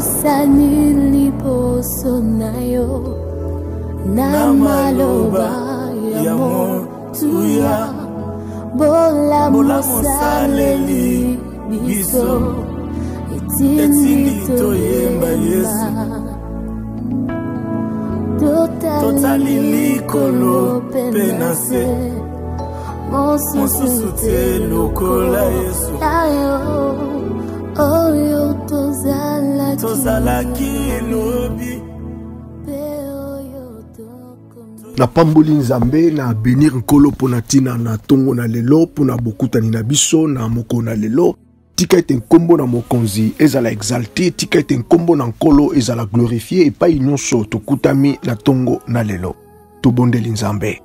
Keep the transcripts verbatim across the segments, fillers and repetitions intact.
usanili posonayo na maloba ya motu ya bola mosaleli biso etini toyemba Yesu totali likolo penase mosusu te lokola Yesu oyo tozala kilobi. Na pamboli nzambe na benir nkolo pona tina na tongo na lelo pona bokutani na biso na moko na lelo tika ete nkombo na mokonzi ezala exalté tika ete nkombo na nkolo ezala glorifié epai nyonso tokutami na tongo na lelo tobondeli nzambe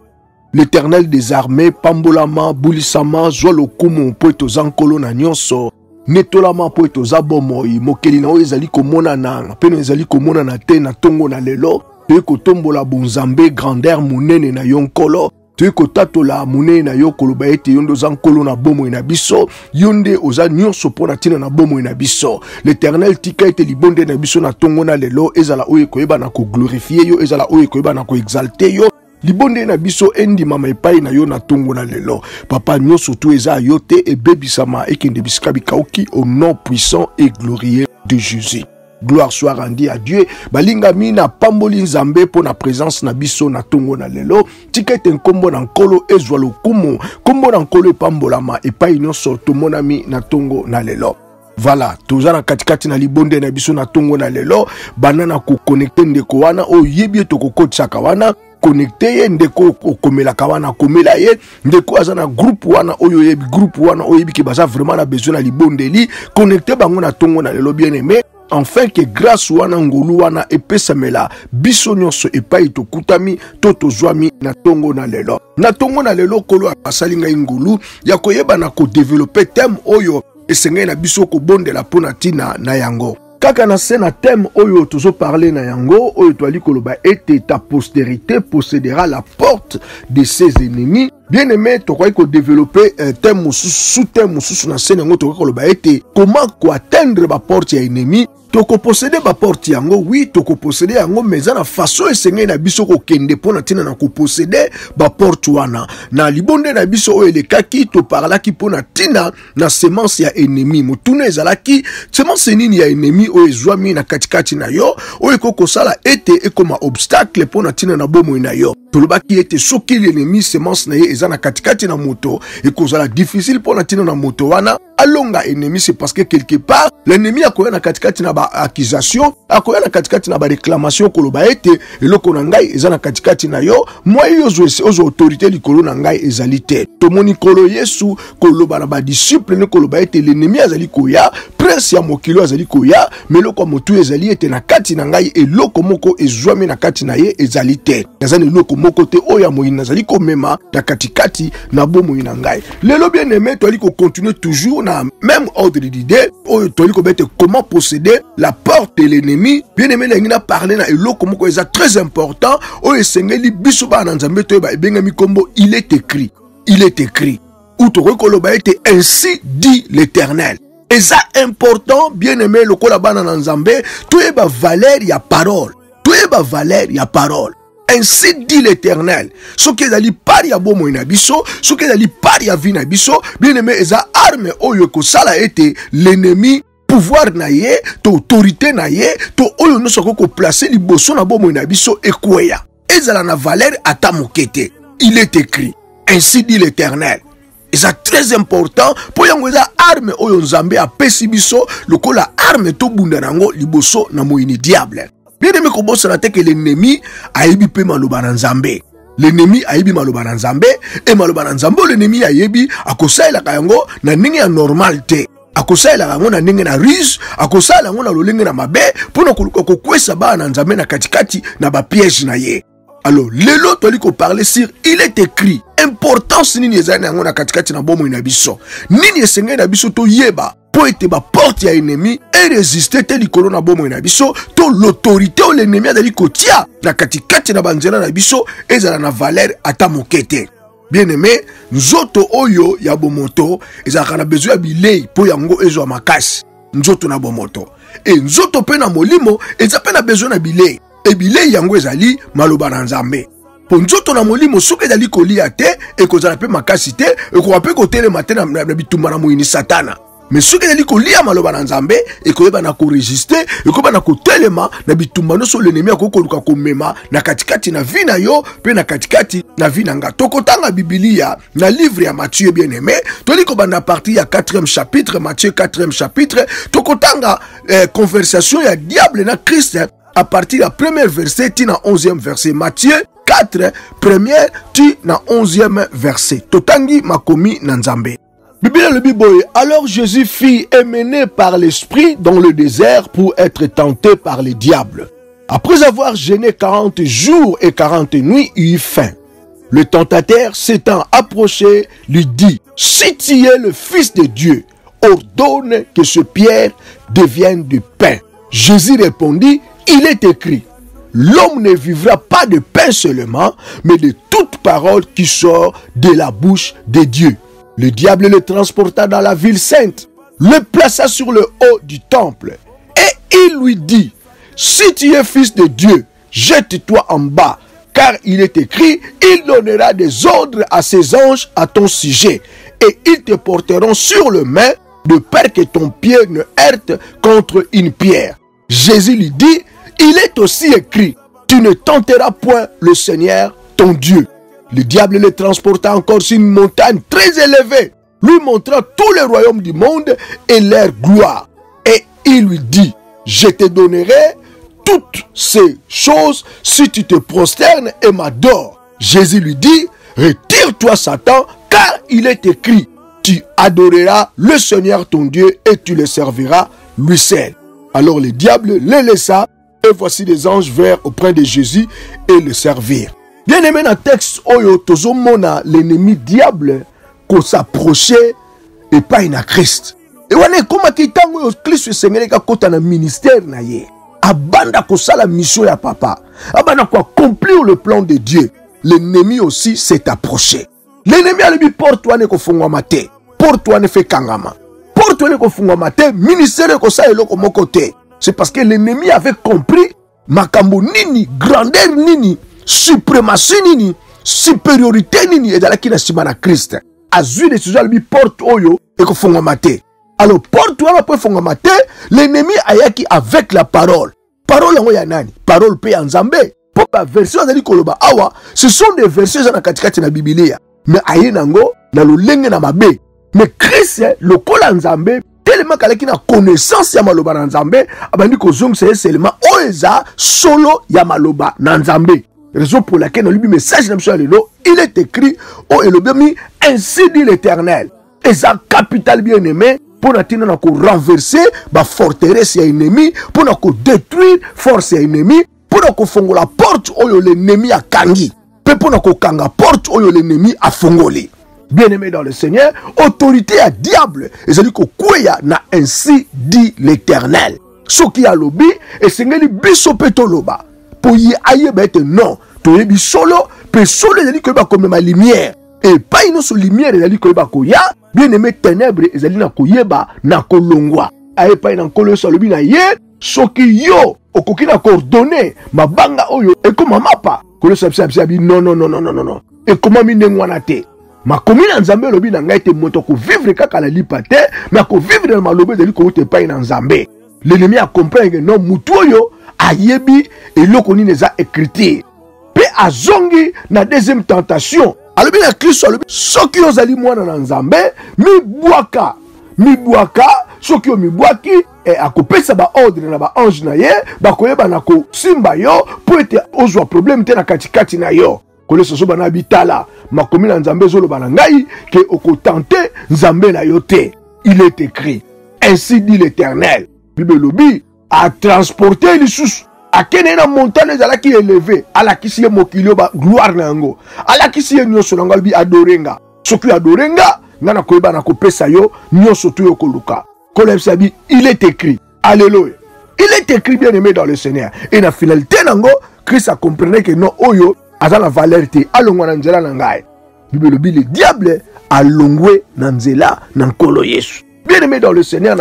l'Éternel des armées pambolama bulisama zwa lokumu mpo etoza nkolo na nyonso netolama mpo etoza bomoi mokeli na oyo ezali komonana peno ezali komonana te na tongo na lelo. Te kotombola bonzambe grandeur munene na yonkolo te kotatola munene na yokoloba ete yondo zankolo na bomo na biso yonde oza nyonso pona tina na bomo na biso l'Éternel tika ete libonde na biso na tongo na lelo ezala oyo koyeba na ko glorifier yo ezala oyo koyeba na ko exalter yo libonde na biso endi mama epai na yo na tongo na lelo papa nyonso tu eza yo te ebebisama ekende bisika bikauki au nom puissant et glorieux de Jésus. Gloire soit rendue à Dieu. Balinga mina pamboli nzambe pour na présence na biso na tongo na lelo. Tikete nkombo na nkolo ezwa lokumu. Kombo na nkolo pambolama et pa inonso to monami na tongo na lelo. Voilà, tozana katikati na libonde na biso na tongo na lelo. Banana ko connecter ndeko wana o yebi to ko kotsaka wana. Connecté ye ndeko komela kawana komela ye ndeko azana groupe wana oyo yebi groupe wana oyo yebi ke baza vraiment na besoin na libondeli. Connecté bango na tongo na lelo bien aimé. Enfin que grâce wana ngolu wana epesamela biso nyonso epai tokutami to tozwami na tongo na lelo na tongo na lelo kolo asali ngai ngolu ya koyeba na ko développer thème oyo esengeli na biso kobondela pona tina na yango kaka na se na thème oyo tozo parler na yango oyo twali koloba ete ta postérité possédera la porte de ses ennemis. Bien aimé, tu crois qu'on développe un thème sous thème sous na scène ngo tu crois qu'on été comment quoi atteindre ma porte ya ennemi tu ko posséder ma porte yango oui tu ko posséder yango mais na façon esengeli na biso ko kende pona tina na ko posséder ba porte wana na libonde na biso o elekaki to parla ki pona tina na semence ya ennemi mutune ezalaki semence nini ya ennemi o ezwami na katikati na yo o ekoko sala ete ekoma obstacle pona tina na bomo na yo tolobaki ete soki l'ennemi semence na ye ezana katikati na moto ekozala difficile pona tina na moto wana alonga ennemi c'est parce que quelque part l'ennemi akoya na katikati na ba accusation akoya na katikati na ba réclamation koloba ete eloko na ngai ezana katikati na yo moi yozo ozo autorité likolo na ngai ezali te tomoni kolo Yesu koloba na ba disciple ne koloba ete l'ennemi azali koya prince ya mokilo azali koya mais eloko motu ezali ete na kati na ngai eloko moko ezwami na kati na ye ezali te ezana eloko moko te oya moyina azali komema na katikati na bomo na ngai lelo bien aimé to ali ko continuer toujours na même ordre d'idée oyo to ali ko bete comment posséder la porte de l'ennemi bien aimé na ngina parler na eloko moko eza très important oyo esengeli biso ba na nzambe to ba ebenga mikombo il est écrit il est écrit ou to rekoloba ete ainsi dit l'Éternel. Et ça important bien aimé lokola bana na nzambe to ba valeur ya parole to ba valeur ya parole. Ainsi dit l'Éternel. Ce qui est allé par Yabomo inabiso, ce qui est allé par Yavinabiso, bien aimé, les armes oyoko sala été l'ennemi, pouvoir naïe, ton autorité naïe, ton oyo no soko placer les bosso na bomo inabiso et kouya. Et ça la valeur à ta mokete. Il est écrit. Ainsi dit l'Éternel. Et ça très important pour yango les armes oyo nzambe a pesibiso, le ko la arme to bundanango liboso na moini diable. Bien aimé kobo sera te que l'ennemi a yebi pe maloba na nzambe. L'ennemi a yebi maloba na nzambe et maloba na nzambe l'ennemi a yebi akosala kayango na ningi ya normalité. Akosala kayango na ningi na riche, akosala kayango na lolenge na mabe pour nokuluka kokwesa ba na nzambe na katikati na ba piège na ye. Alors lelo toli ko parler sur il est écrit. Importance nini ezana yango na katikati na bomo ina biso. Nini esengeli na biso to yeba. Po ete ba porte ya ennemi et résister te likolo na bomo na biso to l'autorité o l'ennemi adali kotia na katikati na banzela na biso ezala na valeur ata mokete. Bien aimé nzoto oyo ya bomoto ezala na besoin ya bilei po yango ezwa makasi nzoto na bomoto. E nzoto pe na molimo, eza pe na besoin na bilei. E bilei yango ezali maloba na Nzambe. Po nzoto na molimo soki ezali kolia te, ekozala pe makasi te, ekoka pe kotelema te na bitumba na moyini Satana. Mais soki ezali kolia maloba na Nzambe, ekoyeba na koresiste, ekoyeba na kotelema na bitumba nyonso l'ennemi akokoluka komema na katikati na vi na yo, pe na katikati na vi na nga. Tokotanga Biblia na livre ya Matthieu bien-aimé, toli kobanda partie ya quatrième chapitre, Matthieu quatrième chapitre, tokotanga eh, conversation ya diable na Christ à partir la première verset ti na onzième verset. Matthieu quatre première ti na onzième verset. Totangi makomi na Nzambe. Biblia le biboye. Alors Jésus fut emmené par l'esprit dans le désert pour être tenté par les diables. Après avoir jeûné quarante jours et quarante nuits, il eut faim. Le tentateur s'étant approché lui dit: si tu es le Fils de Dieu, ordonne que ce pierre devienne du pain. Jésus répondit: il est écrit, l'homme ne vivra pas de pain seulement, mais de toute parole qui sort de la bouche de Dieu. Le diable le transporta dans la ville sainte, le plaça sur le haut du temple, et il lui dit: si tu es fils de Dieu, jette-toi en bas, car il est écrit, il donnera des ordres à ses anges à ton sujet, et ils te porteront sur les mains, de peur que ton pied ne heurte contre une pierre. Jésus lui dit: il est aussi écrit, tu ne tenteras point le Seigneur ton Dieu. Le diable le transporta encore sur une montagne très élevée, lui montrant tous les royaumes du monde et leur gloire. Et il lui dit: je te donnerai toutes ces choses si tu te prosternes et m'adores. Jésus lui dit: retire-toi Satan, car il est écrit, tu adoreras le Seigneur ton Dieu et tu le serviras lui seul. Alors le diable les laissa, et voici des anges vers auprès de Jésus et le servirent. Bien aimé, dans le texte, l'ennemi diable qu'on s'approchait et pas in Christ. Et on est comme qui tango Christ Seigneur qui a ministère na ye. Abanda ko sala mission ya papa. Abanda ko accomplir le plan de Dieu. L'ennemi aussi s'est approché. L'ennemi a lui porte-toi ne ko fongwa maté. Porte-toi ne fait kangama. C'est parce que l'ennemi avait compris makambo nini, grandeur nini, suprématie nini, supériorité nini, et dans qui na simana Christ. Azu de suja lui porte oyo et ko fonga maté. Alors porte oyo après fonga maté, l'ennemi ayaki avec la parole. Parole ngo ya nani? Parole pe ya Nzambe. Papa version zali koloba awa, ce sont des versets dans katikati na Biblia. Mais ayenango na lolenge na mabe. Mais Christ, le kola Nzambe, tellement qu'il a connaissance ya maloba na Nzambe, abandi ko zong c'est seulement oeza solo ya maloba na Nzambe. Raison pour laquelle on lui dit message na mswa lelo, il est écrit o elobemi ainsi dit l'Éternel. Et ça capital bien-aimé pour natina na ko renverser ba forteresse ya ennemi, pour na ko détruire force ya ennemi, pour na ko fongola porte oyo l'ennemi a kangi, pe pour na ko kanga porte oyo l'ennemi a fongoli. Bien-aimé dans le Seigneur, autorité à diable. Et c'est lui qu'Okuya n'a ainsi dit l'Éternel. Ce qui a lobby, et c'est lui bisopeto loba. Pour y aille bête non. Toi y solo, pe solo il dit que ba comme ma lumière. Et pas une autre lumière il dit que ba koya. Bien-aimé ténèbres et c'est lui na koyeba na kolongwa. Aye pas une colosse lobby na ye. Ce qui yo okoki na coordonné ma banga oyo et comme mapa. Colosse absabi non non non non non non. Et comment mine ngwana te. Ma commune en Zambé, le bin en gaite moto, qu'on vivre kaka la lipate, mais qu'on vivre dans ma lobé de l'ikote pain en Zambé. L'ennemi a compris que non, mutuoyo, a yebi, et l'okoni ne za écrité. Pe a zongi, na deuxième tentation. Alors, bien, la Christ, soit le bin, so qui os ali moi dans Zambé, mi boaka, mi boaka, so qui o mi boaki, et a coupé sa ba ordre, na ba ange na ye, ba koye ba na ko simba yo, pour être oswa problème, te na katikati na yo. Kole soso bana bitala makomi na Nzambe zolo bana ngai ke okotante Nzambe na yote. Il est écrit ainsi dit l'Éternel. Bible lobi a transporté lissus a kene na montagne zala ki élevé ala kisiye mokilio ba gloire nango ala kisiye nyoso nango bi adorenga soki adorenga ngana koyeba na kopesa yo nyoso to yokoluka kole sabi il est écrit alléluia. Il est écrit bien-aimé dans le Seigneur et na finalité nango Christ a comprenait que non oyo aza la valerité alongwa na nzela na ngai. Bible le diable alongwe na nzela na nkolo Yesu. Bien-aimé dans le Seigneur,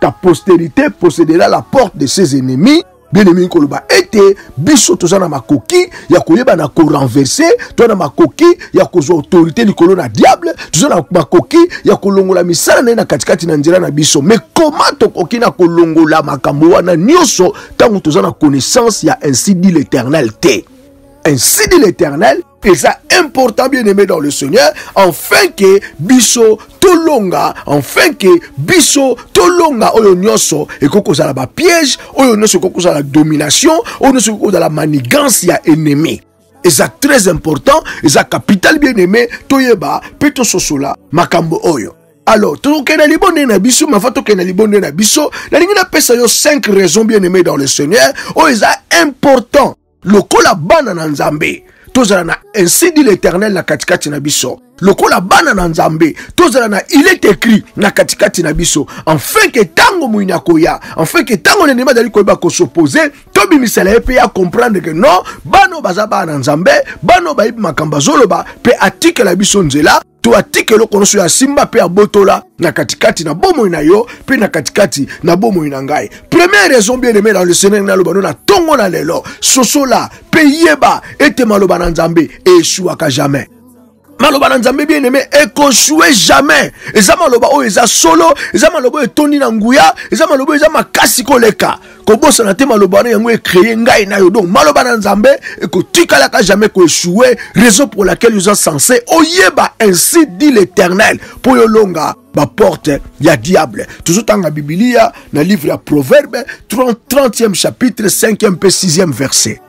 ta postérité possédera la porte de ses ennemis. Bien-aimé, koloba ete biso toza na makoki ya koyeba na ko renverser, toza na makoki ya kozwa autorité likolo na diable, toza na makoki ya kolongola misala na na katikati na nzela na biso. Mais comment tokoki na kolongola makambo wana nyoso tango toza na connaissance ya ainsi dit l'Éternel te. Ainsi dit l'Éternel, et ça important bien-aimé dans le Seigneur, enfin que biso tolonga, enfin que biso tolonga oyo nyonso ekokoza la ba piège, oyo nyonso ekokoza la domination, oyo nyonso ekokoza la manigance ya ennemi. Et ça très important, et ça capital bien-aimé, toyeba peto sosola makambo oyo. Alors, tout le libonné na biso, ma fato kena libonné na biso, na lingi na pesa yo cinq raisons bien-aimé dans le Seigneur, oyo ça important. Lokola bana na Nzambe tozala na ainsi dit l'Éternel na katikati na biso. Lokola bana na Nzambe tozala na il est écrit na katikati na biso. Enfin que tango muina koya, enfin que tango nenema dali koyeba ko s'opposer, tobi misala e pe ya comprendre que non, bano bazaba na Nzambe, bano ba ibi makamba zoloba, pe atike la biso nzela, to atike loko noso ya simba pe ya botola na katikati na bomo ina yo, pe na katikati na bomo ina ngai. Première raison bien-aimée dans le Seigneur na lobano na tongo na lelo, sosola pe yeba ete maloba na Nzambe eshuaka jamais. Maloba na Nzambe bien-aimé ekosuwe jamais. Eza maloba oyo eza solo, eza maloba etoni na nguya, eza maloba eza makasi koleka. Kobosa na te maloba na yango ekreye ngai na yo. Donc maloba na Nzambe ekotikalaka jamais kosuwe, raison pour laquelle nous sommes censés oyeba ainsi dit l'Éternel pour yolonga ba porte ya diable. Toujours dans la Biblia, dans le livre ya Proverbes trentième chapitre cinquième et sixième verset.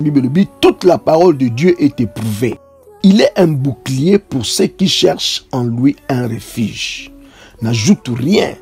La Bible dit toute la parole de Dieu est éprouvée. Il est un bouclier pour ceux qui cherchent en lui un refuge. N'ajoute rien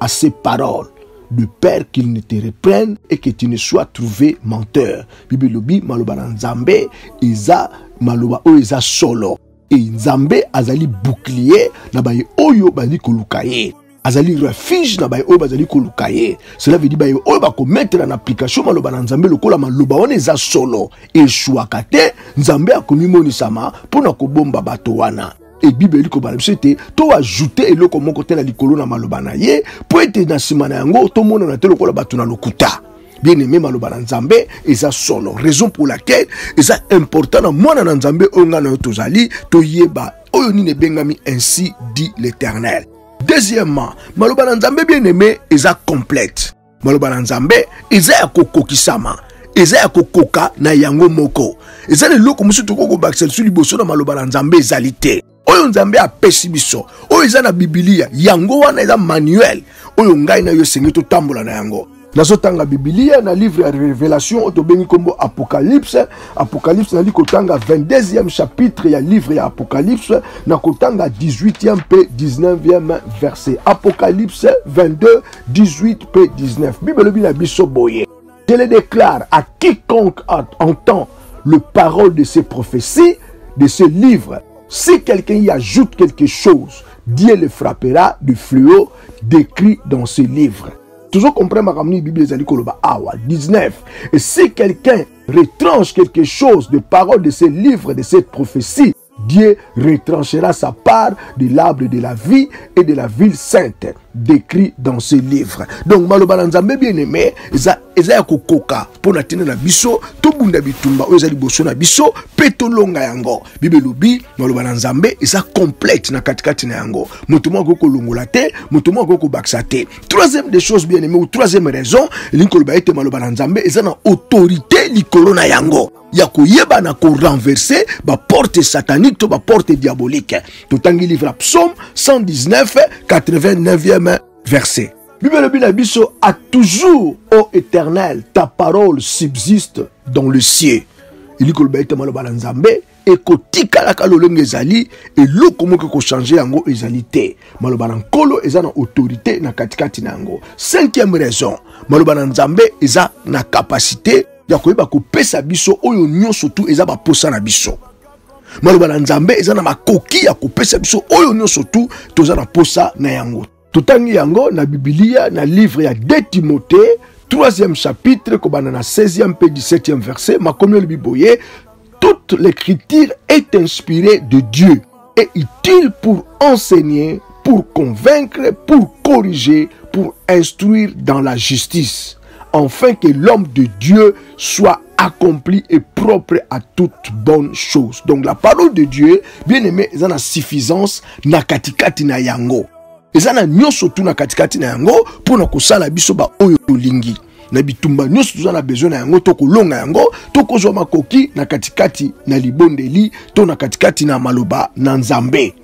à ses paroles, de peur qu'il ne te reprenne et que tu ne sois trouvé menteur. Bibelobi maloba na Nzambe, eza maloba o eza solo. Et Nzambe azali bouclier na baye oyo bali kolukaye. Azali refuge na baye oyo bazali kolukaye. Cela veut dire baye oyo bako mettre en application maloba na Nzambe lokola maloba wana eza solo. Et chouakate Nzambe akomi monisama pona kobomba bato wana. Et Bible ko bala msete to ajouter eloko moko te na likolo na maloba na ye po ete na sima na yango to mona na te lokola bato na lokuta. Bien-aimé maloba na Nzambe eza solo. Raison pour laquelle eza important na mona na Nzambe onga na tozali to yeba oyo ni ne bengami ainsi dit l'Éternel. Deuxièmement, maloba na Nzambe bien-aimé eza complète. Maloba na Nzambe eza ya kokokisama. Eza ya kokoka na yango moko. Eza le loko musu toko ko baksel su liboso na maloba na Nzambe ezalite. Oyo Nzambe apesi biso. Oyo eza na Biblia, yango wana eza manuel. Oyo ngai na yo sengi to tambola na yango. Nazo tanga Biblia na livre ya Revelation oto bengi kombo Apocalypse. Apocalypse na liko tanga vingt-deuxième chapitre ya livre ya Apocalypse na kotanga dix-huitième pe dix-neuvième verset. Apocalypse vingt-deux dix-huit pe dix-neuf. Bible bi na biso boye. Elle déclare à quiconque entend le parole de ces prophéties, de ces livres, si quelqu'un y ajoute quelque chose, Dieu le frappera du fléau décrit dans ces livres. Toujours comprendre ma ramni Bible ezali koloba awa dix-neuf. Et si quelqu'un retranche quelque chose de parole de ces livres, de cette prophétie, Dieu retranchera sa part de l'arbre de la vie et de la ville sainte décrit dans ce livre. Donc maloba na Nzambe bien-aimé eza eza ya kokoka pona tena na biso tobunda bitumba oyo ezali boso na biso pe tolonga yango. Bible lobi maloba na Nzambe eza complète na katikati na yango. Moto moko kolongola te, moto moko kobaksa te. Troisième des choses bien-aimé ou troisième raison, linkoloba ete maloba na Nzambe eza na autorité likolo na yango. Ya koyeba na ko renverser ba porte satanique to ba porte diabolique. Totangi livre Psaumes cent dix-neuf quatre-vingt-neuvième verset. Bible bi na biso a toujours ô Éternel ta parole subsiste dans le ciel. Iliko baite maloba na Nzambe ekotika la kalolenge ezali et loko moko ko changer yango ezali te. Maloba na Nkolo eza na autorité na katikati nango. Cinquième raison, maloba na Nzambe eza na capacité ya koyeba ko pesa biso oyo nyonso tu eza ba posa na biso. Maloba na Nzambe eza na makoki ya ko pesa biso oyo nyonso tu toza na posa na yango. Totangi yango na Biblia na livre ya deux Timothée troisième chapitre kobana na seizième pe dix-septième verset makomi le biboye toute l'écriture est inspirée de Dieu et utile pour enseigner, pour convaincre, pour corriger, pour instruire dans la justice, afin que l'homme de Dieu soit accompli et propre à toute bonne chose. Donc la parole de Dieu, bien aimé, eza na suffisance na katikati na yango. Eza na nyonso tu na katikati na yango pona kosala biso ba oyo lingi. Na bitumba nyonso tu na besoin na yango to kolonga yango, to kozwa makoki na katikati na libondeli, to na katikati na maloba na Nzambe.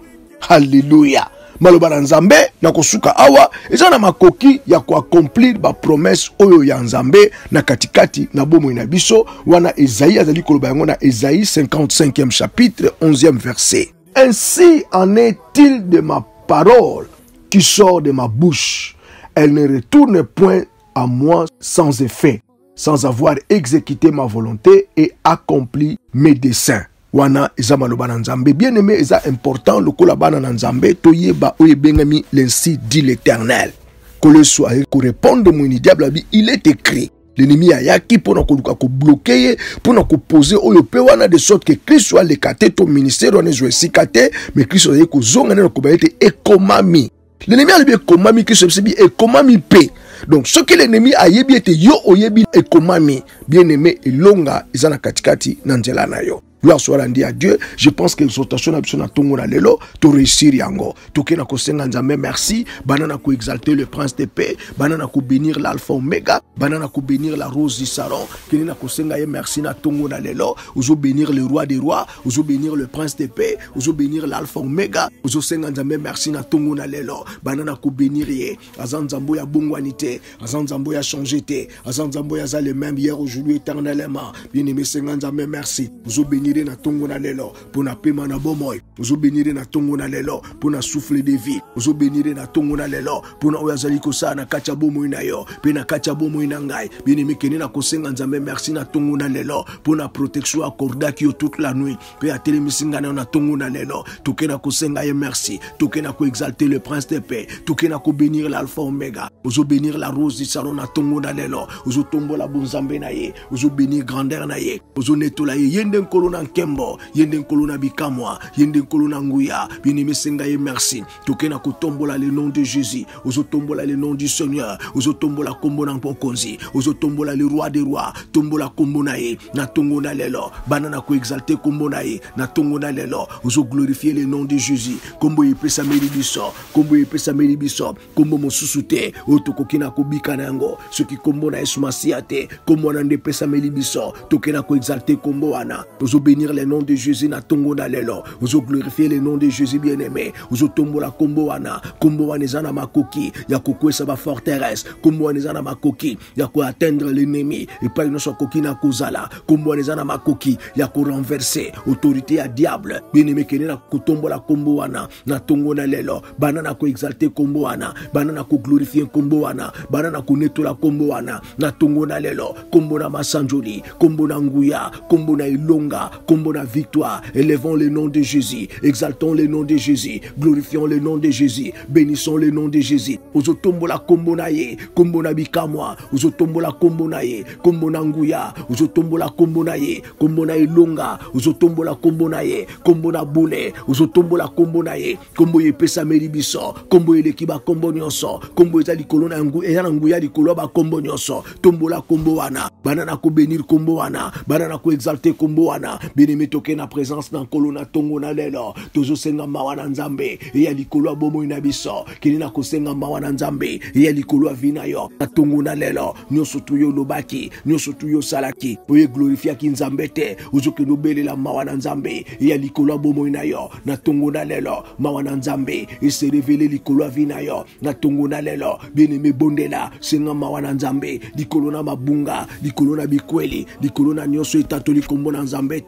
Hallelujah. Maloba na Nzambe na kosuka awa eza na makoki ya ku accomplir ba promesse oyo ya Nzambe na katikati na bomo na biso wana Ésaïe azali koloba yango na Ésaïe cinquante-cinquième chapitre onzième verset. Ainsi en est-il de ma parole qui sort de ma bouche, elle ne retourne point à moi sans effet, sans avoir exécuté ma volonté et accompli mes desseins. Wana eza maloba na Nzambe. Bien aimé, eza important lokola bana na Nzambe toyeba oyo ebengami l'ainsi dit l'Éternel. Kole soa ko répondre moni diable bi il est écrit. L'ennemi ayaki pona koluka ko bloquer, pona ko poser oyo pe wana de sorte que Christ soit l'écarté ton ministère on est sikate, mais Christ ayé ko zonga na ko bayete ekomami. L'ennemi a bien komami Christ se bi ekomami pe. Donc ce que l'ennemi a yebi était yo oyebi ekomami. Bien aimé, elonga eza na katikati na nzela na yo. Gloire soit rendue à Dieu. Je pense que l'exaltation n'a besoin de lelo, to réussir yango. To kena ko senga Nzambe merci, banana ko exalter le prince de paix, banana ko bénir l'alpha omega, banana ko bénir la rose du Saron, kena ko senga ye merci na tongo na lelo, ozo bénir le roi des rois, ozo bénir le prince de paix, ozo bénir l'alpha omega, ozo senga Nzambe merci na tongo na lelo, banana ko bénir ye, azanzambo ya bongwanité, azanzambo ya changété, azanzambo ya za le même hier aujourd'hui éternellement. Bien-aimé senga Nzambe merci, ozo bénir na tongo na lelo pona pema na bomoi, ozo benire na tongo na lelo pona souffle de vie, ozo benire na tongo na lelo pona oyazali ko sana kacha bomoi na yo pe na kacha bomoi na ngai. Bien-aimé kene na kosenga Nzambe merci na tongo na lelo pona protection accordaki yo toute la nuit pe a telemisinga na tongo na lelo tokena kosenga ye merci, tokena ko exalter le prince de paix, tokena ko bénir l'alpha omega, ozo bénir la rose du Saron na tongo na lelo, ozo tombola bonzambe na ye, ozo bénir grandeur na ye, ozo netola ye yende kolona nkembo, yende kolona bikamwa, yende kolona nguya. Bien-aimé senga ye merci, tokena kotombola le nom de Jésus, ozo tombola le nom du Seigneur, ozo tombola kombo na mpokonzi, ozo tombola le roi des rois, tombola kombo na ye na tongo na lelo, banana ko exalter kombo na ye na tongo na lelo, ozo glorifier le nom de Jésus, kombo ye pesa melibiso, kombo ye pesa melibiso, kombo mosusu te, otokokina kobika nango, soki kombo na Yesu Masia te, kombo na nde pesa melibiso, tokena ko exalter kombo wana, ozo bénir les noms de Jésus na tongo na lelo, ozo glorifier les noms de Jésus bien-aimé, ozo tombola la kombo wana, kombo wana eza na makoki ya kokwesa ba forteresse, kombo wana eza na makoki ya ko atteindre l'ennemi et pas une so koki na kozala, kombo wana eza na makoki ya ko renverser autorité ya diable. Bien-aimé kenena kotombola la kombo wana na tongo na lelo, banana ko exalter kombo wana, banana ko glorifier kombo wana, banana ko netola kombo wana na tongo na lelo, kombo na masanjoli, kombo na nguya, kombo na ilonga, combo la victoire, élevons le nom de Jésus, exaltons le nom de Jésus, glorifions le nom de Jésus, bénissons le nom de Jésus. Ozotombola combo na ye, combo na bikamwa, ozotombola combo na ye, combo na nguya, ozotombola combo na ye, combo na ilonga, ozotombola combo na ye, combo na bule, ozotombola combo na ye, combo ye pesa meribiso, combo ye lekiba combo nyonso, combo ezali kolona ngu, ezali nguya likolo ba combo nyonso, tombola combo wana, banana ko bénir combo wana, banana ko exalter combo wana. Bien-aimé toke na présence dans kolona tongo na lelo, tozo senga mawa na Nzambe e ya likolo bomo ina biso, kini na kosenga mawa na Nzambe e ya likolo avina yo na tongo na lelo, nyonso tu yo lobaki, nyonso tu yo salaki, oye glorifia ki Nzambe te, ozo ke nobele la mawa na Nzambe e ya likolo bomo ina yo na tongo na lelo, mawa na Nzambe e se révélé likolo avina yo na tongo na lelo. Bien-aimé bondela senga mawa na Nzambe likolo na mabunga, likolo na bikweli, likolo na nyonso etato likombo na Nzambe.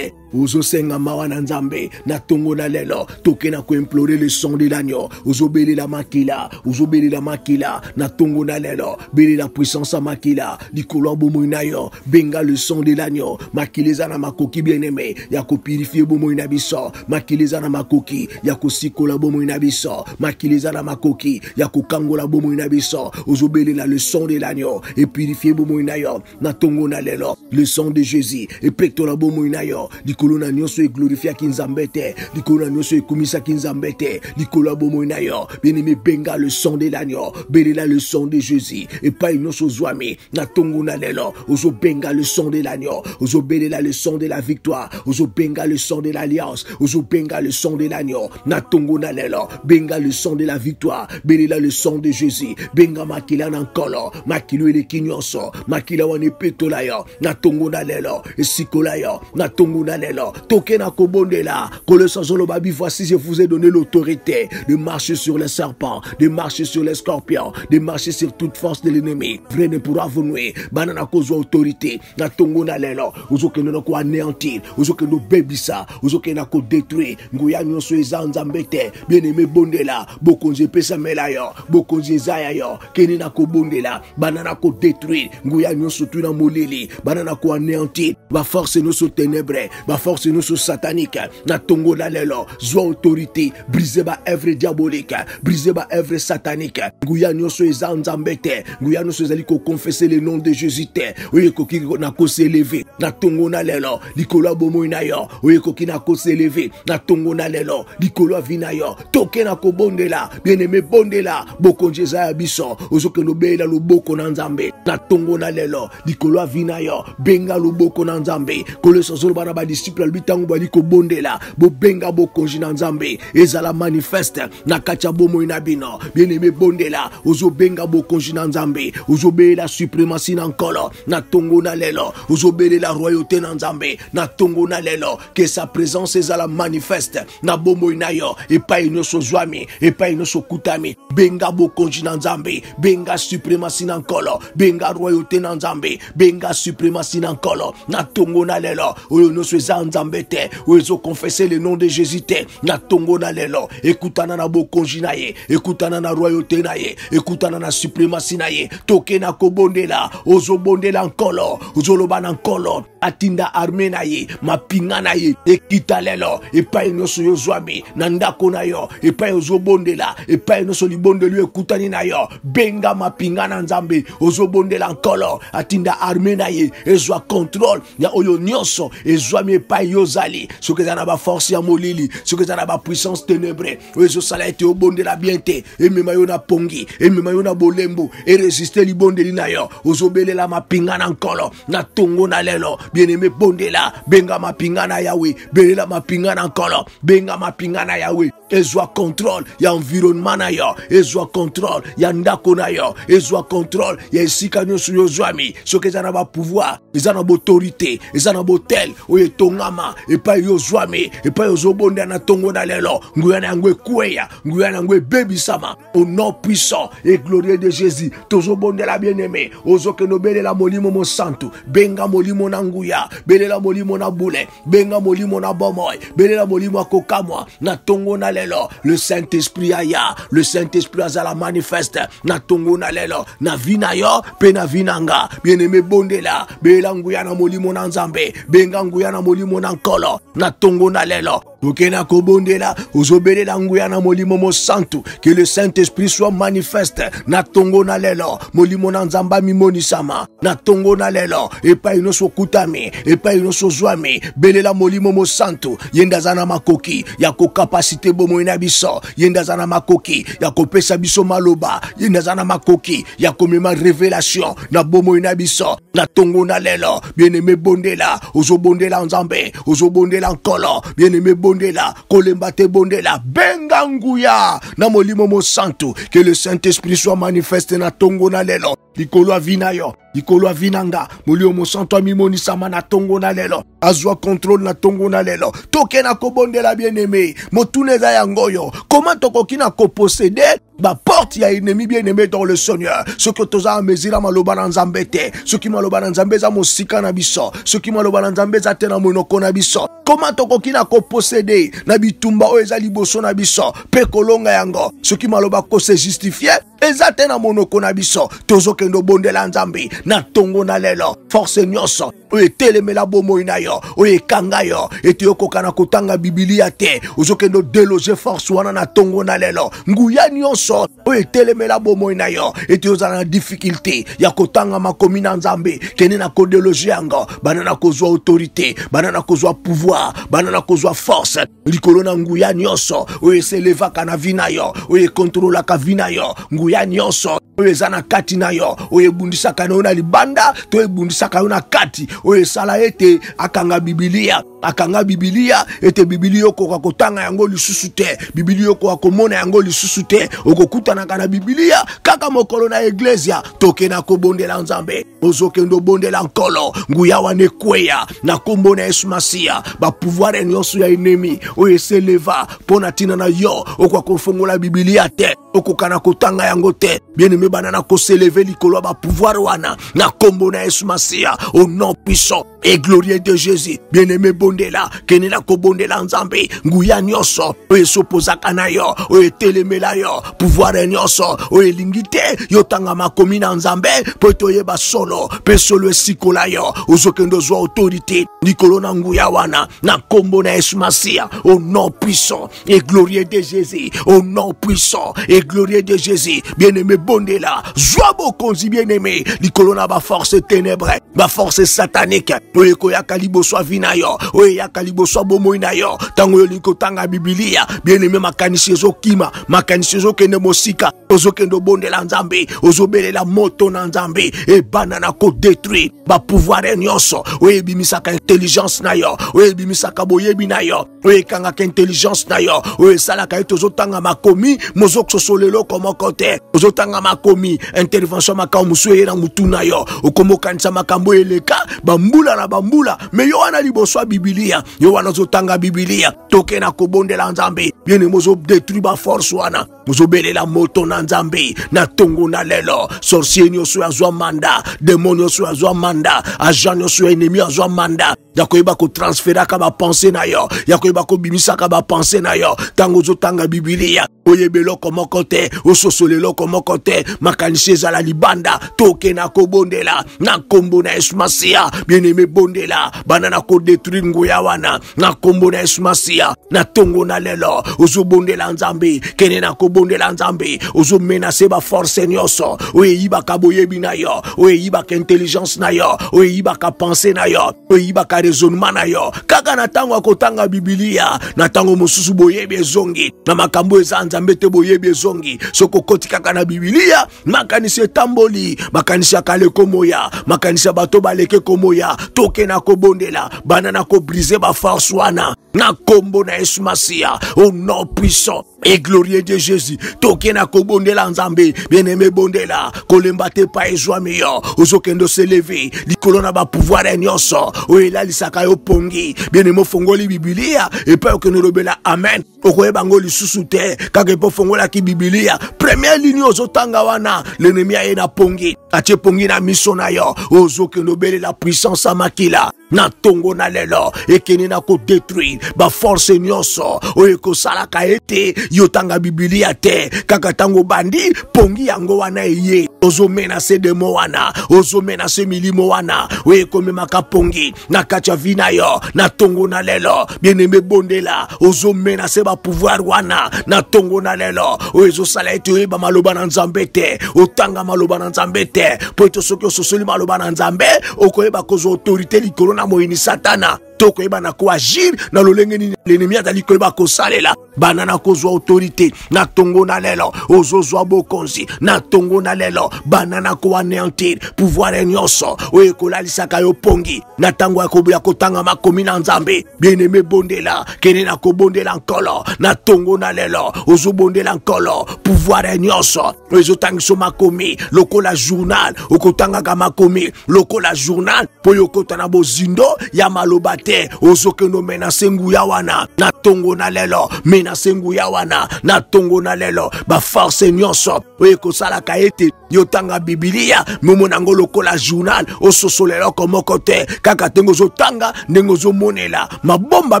Ozo senga mawa na Nzambe na tongo na lelo, tokena ko implorer le sang de l'agneau, ozo belela makila, ozo belela makila na tongo na lelo, belela puissance a makila likolo bomo na yo, benga le sang de l'agneau, makileza na makoki bien-aimé ya ko purifier bomo na biso, makileza na makoki ya ko sikola bomo na biso, makileza na makoki ya ko kangola bomo na biso, ozo belela le sang de l'agneau et purifier bomo na yo na tongo na lelo, le sang de Jésus et pectola bomo na yo di colonna non so e glorifia chi nzambete, di colonna non so e kumisa chi nzambete, di colabo yo, bien-aimé benga le sang de l'agneau, bénéla le sang de Jésus, et pas une so zoami, na tonguna lelo, oso benga le sang de l'agneau, oso bénéla le sang de la victoire, oso benga le sang de l'alliance, oso benga le sang de l'agneau, na tonguna lelo, benga le sang de la victoire, bénéla le sang de Jésus, benga makila nan kolo, makilo ele kinyoso, makila wane petola yo, na tonguna lelo, et sikola yo, na tonguna lelo, toke na kobondela, kole sanzolo babi, voici je vous ai donné l'autorité de marcher sur les serpents, de marcher sur les scorpions, de marcher sur toute force de l'ennemi. Vrai ne pourra vous nouer. Banana cause autorité. Na tongo na lelo. Ozo ke no ko anéantir. Ozo ke no bébisa. Ozo ke na ko détruire. Ngoya nyonso eza nzambete. Bien-aimé bondela. Bokonzi pesa mela yo. Bokonzi zaya yo. Keni na ko bondela. Banana ko détruire. Ngoya nyonso tu na molili. Banana ko anéantir. Ba force nous so ténébré. Ba force nous so satanique. Na tongo na lelo. Zo autorité. Brise ba every diabolique, brisez ma œuvre satanique. Guyano soeza nzambete, Guyano soeza liko confesser le nom de Jésus te. Oye koki na ko s'élever, na tongo na lelo, likolo bomo ina yo. Oye koki na ko s'élever, na tongo na lelo, likolo vina yo. Toke na ko bondela, bien-aimé bondela, bokonje za abiso, ozoke no bela loboko na nzambe. Na tongo na lelo, likolo vina yo, benga loboko na nzambe. Kole sozolo bana ba disciple lutango ba liko bondela, bo benga bokonje na nzambe, ezala manifeste. Nakacha bomo inabino, bien-aimé bondela, ozo benga bokonji na nzambe, ozo be la suprématie na nkolo, na tongo na lelo, ozo be la royauté na nzambe, na tongo na lelo, que sa présence ezala manifeste, na bomo inayo, epai inoso zwami, epai inoso kutami, benga bokonji na nzambe, benga suprématie na nkolo, benga royauté na nzambe, benga suprématie na nkolo, na tongo na lelo, oyo noso eza nzambe te, ozo confesser le nom de Jésus te, na tongo na lelo, ekutana na bokonji na ye, ekutana na royauté na ye, ekutana na suprématie na ye, toke na kobondela, ozo bondela nkolo, ozo lobana nkolo, atinda armé na ye, mapinga na ye, ekita lelo, epai noso yo zwami, na ndako na yo, epai ozo bondela, epai noso libondelu ekutani na yo, benga mapinga na nzambe, ozo bondela nkolo, atinda armé na ye, ezwa contrôle, ya oyo nyoso, ezwami epai yozali, soke zana ba force ya molili, soke zana ba puissance ténébrée, ozo salete obonde la biente, et me mayona pongi, et me mayona bolembo, et résister li bonde li na yo, ozobele la mapingana nkolo, na tongo na lelo, bien-aimé bonde la, benga mapingana yawe, bele la mapingana nkolo, benga mapingana yawe, ezwa contrôle, ya environnement na yo, ezwa contrôle, ya ndako na yo, ezwa contrôle, ya esika nyonso yo zwami, soke zana ba pouvoir, ezana ba autorité, ezana ba tel, oye tongama, epai yo zwami, epai ozobonde na tongo na lelo, nguyana ngwe Kouya, Guyana Ngwe Baby Sama, au nom puissant et glorieux de Jésus, Tozo Bondela bien-aimé, Ozo Kenobele la Molimo Mon Santo, Benga Molimo Nanguya, Bele la Molimo na Boule, Benga Molimo na Bomoy, Bele la Molimo Kokamwa, na Tongo na Lelo, le Saint-Esprit Aya, le Saint-Esprit Azala manifeste, na Tongo na Lelo, na Vinayo, Pena Vinanga, bien-aimé Bondela, Bela Nguyana Molimo Nanzambe, Benga Nguyana Molimo Nankolo, na Tongo na Lelo, Okena Kobondela, Ozo Bele la Guyana molimo mo santu, que le Saint-Esprit soit manifeste, na tongo na lelo, molimo na nzamba mimoni sama, na tongo na lelo, epai noso kutami, epai noso zwami, belela molimo mo santu, yenda zana makoki, yako capacité bomo inabiso, yenda zana makoki, yako pesa biso maloba, yenda zana makoki, yako mema révélation, na bomo inabiso, na tongo na lelo, bien-aimé bondela, ozo bondela nzambe, ozo bondela nkolo, bien-aimé bondela, kolembate bondela, Benga nguya, na molimo mo santo, que le Saint-Esprit soit manifesté na tongo na lelo, likolo avina yo, likolo avinanga, molimo mo santo amimoni sama na tongo na lelo, azwa contrôle na tongo na lelo, toke na kobondela bien-aimé, motuneza yango yo, comment tokoki na koposséder ba porte ya ennemi bien-aimé dans le Seigneur, ce que toza amezira maloba na nzambe te, ce qui maloba na nzambe za mosika na biso, ce qui maloba na nzambe za te na monoko na biso, comment tokoki na koposséder na bitumba o ezali boso na biso pe kolonga yango, ce qui maloba ko se justifier, eza tena monoko na biso tozokendo bondela nzambi na tongo na lelo force nyonso oyetelemela bomoi na yo oyekanga yo ete yokoka na kotanga bibilia te ozokendo deloger force wana na tongo na lelo nguya nyonso oyetelemela bomoi na yo ete ozala na difficulté ya kotanga makomi na nzambi kene na kodeloger yango bana na kozwa autorité bana na kozwa pouvoir bana na kozwa force likolo na nguya nyonso oyeseleva kana vina yo oyekontrola ka vina yo nguya nyonso oyezana kati na yo oyebundisaka na yo na libanda to ebundisaka yo na kati oyesala ete akanga bibilia akanga bibilia ete bibilia okoka kotanga yango lisusu te bibilia okoka komona yango lisusu te okokutanaka na bibilia kaka mokolo na eglesia tokena kobondela nzambe ozokende obondela nkolo nguya wana ekweya na kombo na Yesu Masia bapouvoir nyonso ya enemi oyeseleva pona tina na yo okoka kofongola bibilia te okoka na kotanga yango te bien-aimé banana ko s'élever likolo ba pouvoir wana na kombo na Yesu Masia au nom puissant et glorieux de Jésus bien-aimé bondela kenela ko bondela nzambe nguya nyonso oye sopozaka na yo oye telemela yo pouvoir nyonso oye lingite yo tanga makomi na nzambe po toyeba solo pe solo esikola yo ozokendo zwa autorité likolo na nguya wana na kombo na Yesu Masia au nom puissant et glorieux de Jésus au nom puissant et glorieux de Jésus bien-aimé bondela joie bokonzi bien-aimé likolo na ba force ténèbre ba force satanique oye koyaka liboso avina yo oye yaka liboso bomoi na yo tango yo liko tanga bibilia bien-aimé makanisi ezokima makanisi ezokende mosika ozokendo bondela nzambe ozobelela moto na nzambe ebana na ko détruire ba pouvoir nyonso oye bimisaka intelligence na yo oye bimisaka boyebi na yo oye kanga ka intelligence na yo oye salaka yo tozotanga makomi mozoko solelo komo kote ozotanga makomi intervention makamu suera mutuna yo okomokanisa makambo eleka bambula na bambula me yo wana liboswa bibilia yo wana zotanga bibilia tokena kobondela nzambe bien mozo détruire ba force wana mozo belela moto na nzambe na tongo na lelo sorcier nyoso azwa manda demonio so azwa manda agent nyoso ennemi azwa manda yakoyeba ko transfera ka ba penser na yo yakoyeba ko bimisa ka ba penser na yo tango zotanga bibilia oyebelo komoko te ososolelo komoko te makanisi ezala libanda tokena kobondela na kombo na Yesu Masia bien-aimé bondela banana ko détruire nguya wana na kombo na Yesu Masia na tongo na lelo ozobondela nzambe kenena kobondela nzambe ozomenacer ba force nyonso oyeyiba ka boyebi na yo oyeyiba ka intelligence na yo oyeyiba ka pensée na yo oyeyiba ka raisonnement na yo kaka na tango akotanga bibilia na tango mosusu boyebi ezongi na makambo eza nzambe te boyebi ezongi soko kotika kana bibilia makanisi tamboli makanisi akaleko moya makanisi bato baleke komoya tokena kobondela banana ko briser ba force wana na kombo na Yesu Masia au nom puissant et glorieux de Jésus tokena kobondela nzambe bien-aimé bondela kolemba te pa ezwa meyo ozokendo se lever likolo na ba pouvoir nyonso oyela lisaka yo pongi bien-aimé fongoli bibilia et pas que nous lobela amen okoyeba ngoli susu te kaka po fongola ki bibilia première ligne ozotanga wana l'ennemi aye na pongi atie pongi na miso na yo ozokendo belela puissance amakila na tongo na lelo ekeni na ko détruire ba force nyonso oye kosala ka ete yo tanga bibilia te kaka tango bandi pongi yango wana eye ozo menacer demo wana ozo menacer milimo wana oye komema ka pongi na kacha vina yo na tongo na lelo bien-aimé bondela ozo menacer ba pouvoir wana na tongo na lelo oye zo sala ete oye ba maloba na nzambe te otanga maloba na nzambe te po ete soki ososoli maloba na nzambe okoye ba kozo autorité likolo na moyini satana toko eba na ko agir na lolenge ni l'ennemi atali ko eba ko salela banana ko zwa autorité na tongo na lelo ozozwa bokonzi na tongo na lelo banana ko anéantir pouvoir nyonso oye kolalisaka yo pongi na tango ya kotanga makomi na nzambe bien-aimé bondela kenena ko bondela nkolo na tongo na lelo ozobondela nkolo pouvoir nyonso ozotangiso makomi lokola journal okotanga ka makomi lokola journal po yokota na bozindo ya malobate te ozokendo menasengu yawana na tongo na lelo menasengu yawana na tongo na lelo ba force nyonso oyeko sala ka ete yotanga biblia momona ngolo kola journal ososolelo komoko te kaka tengo zotanga ndengo zomonela mabomba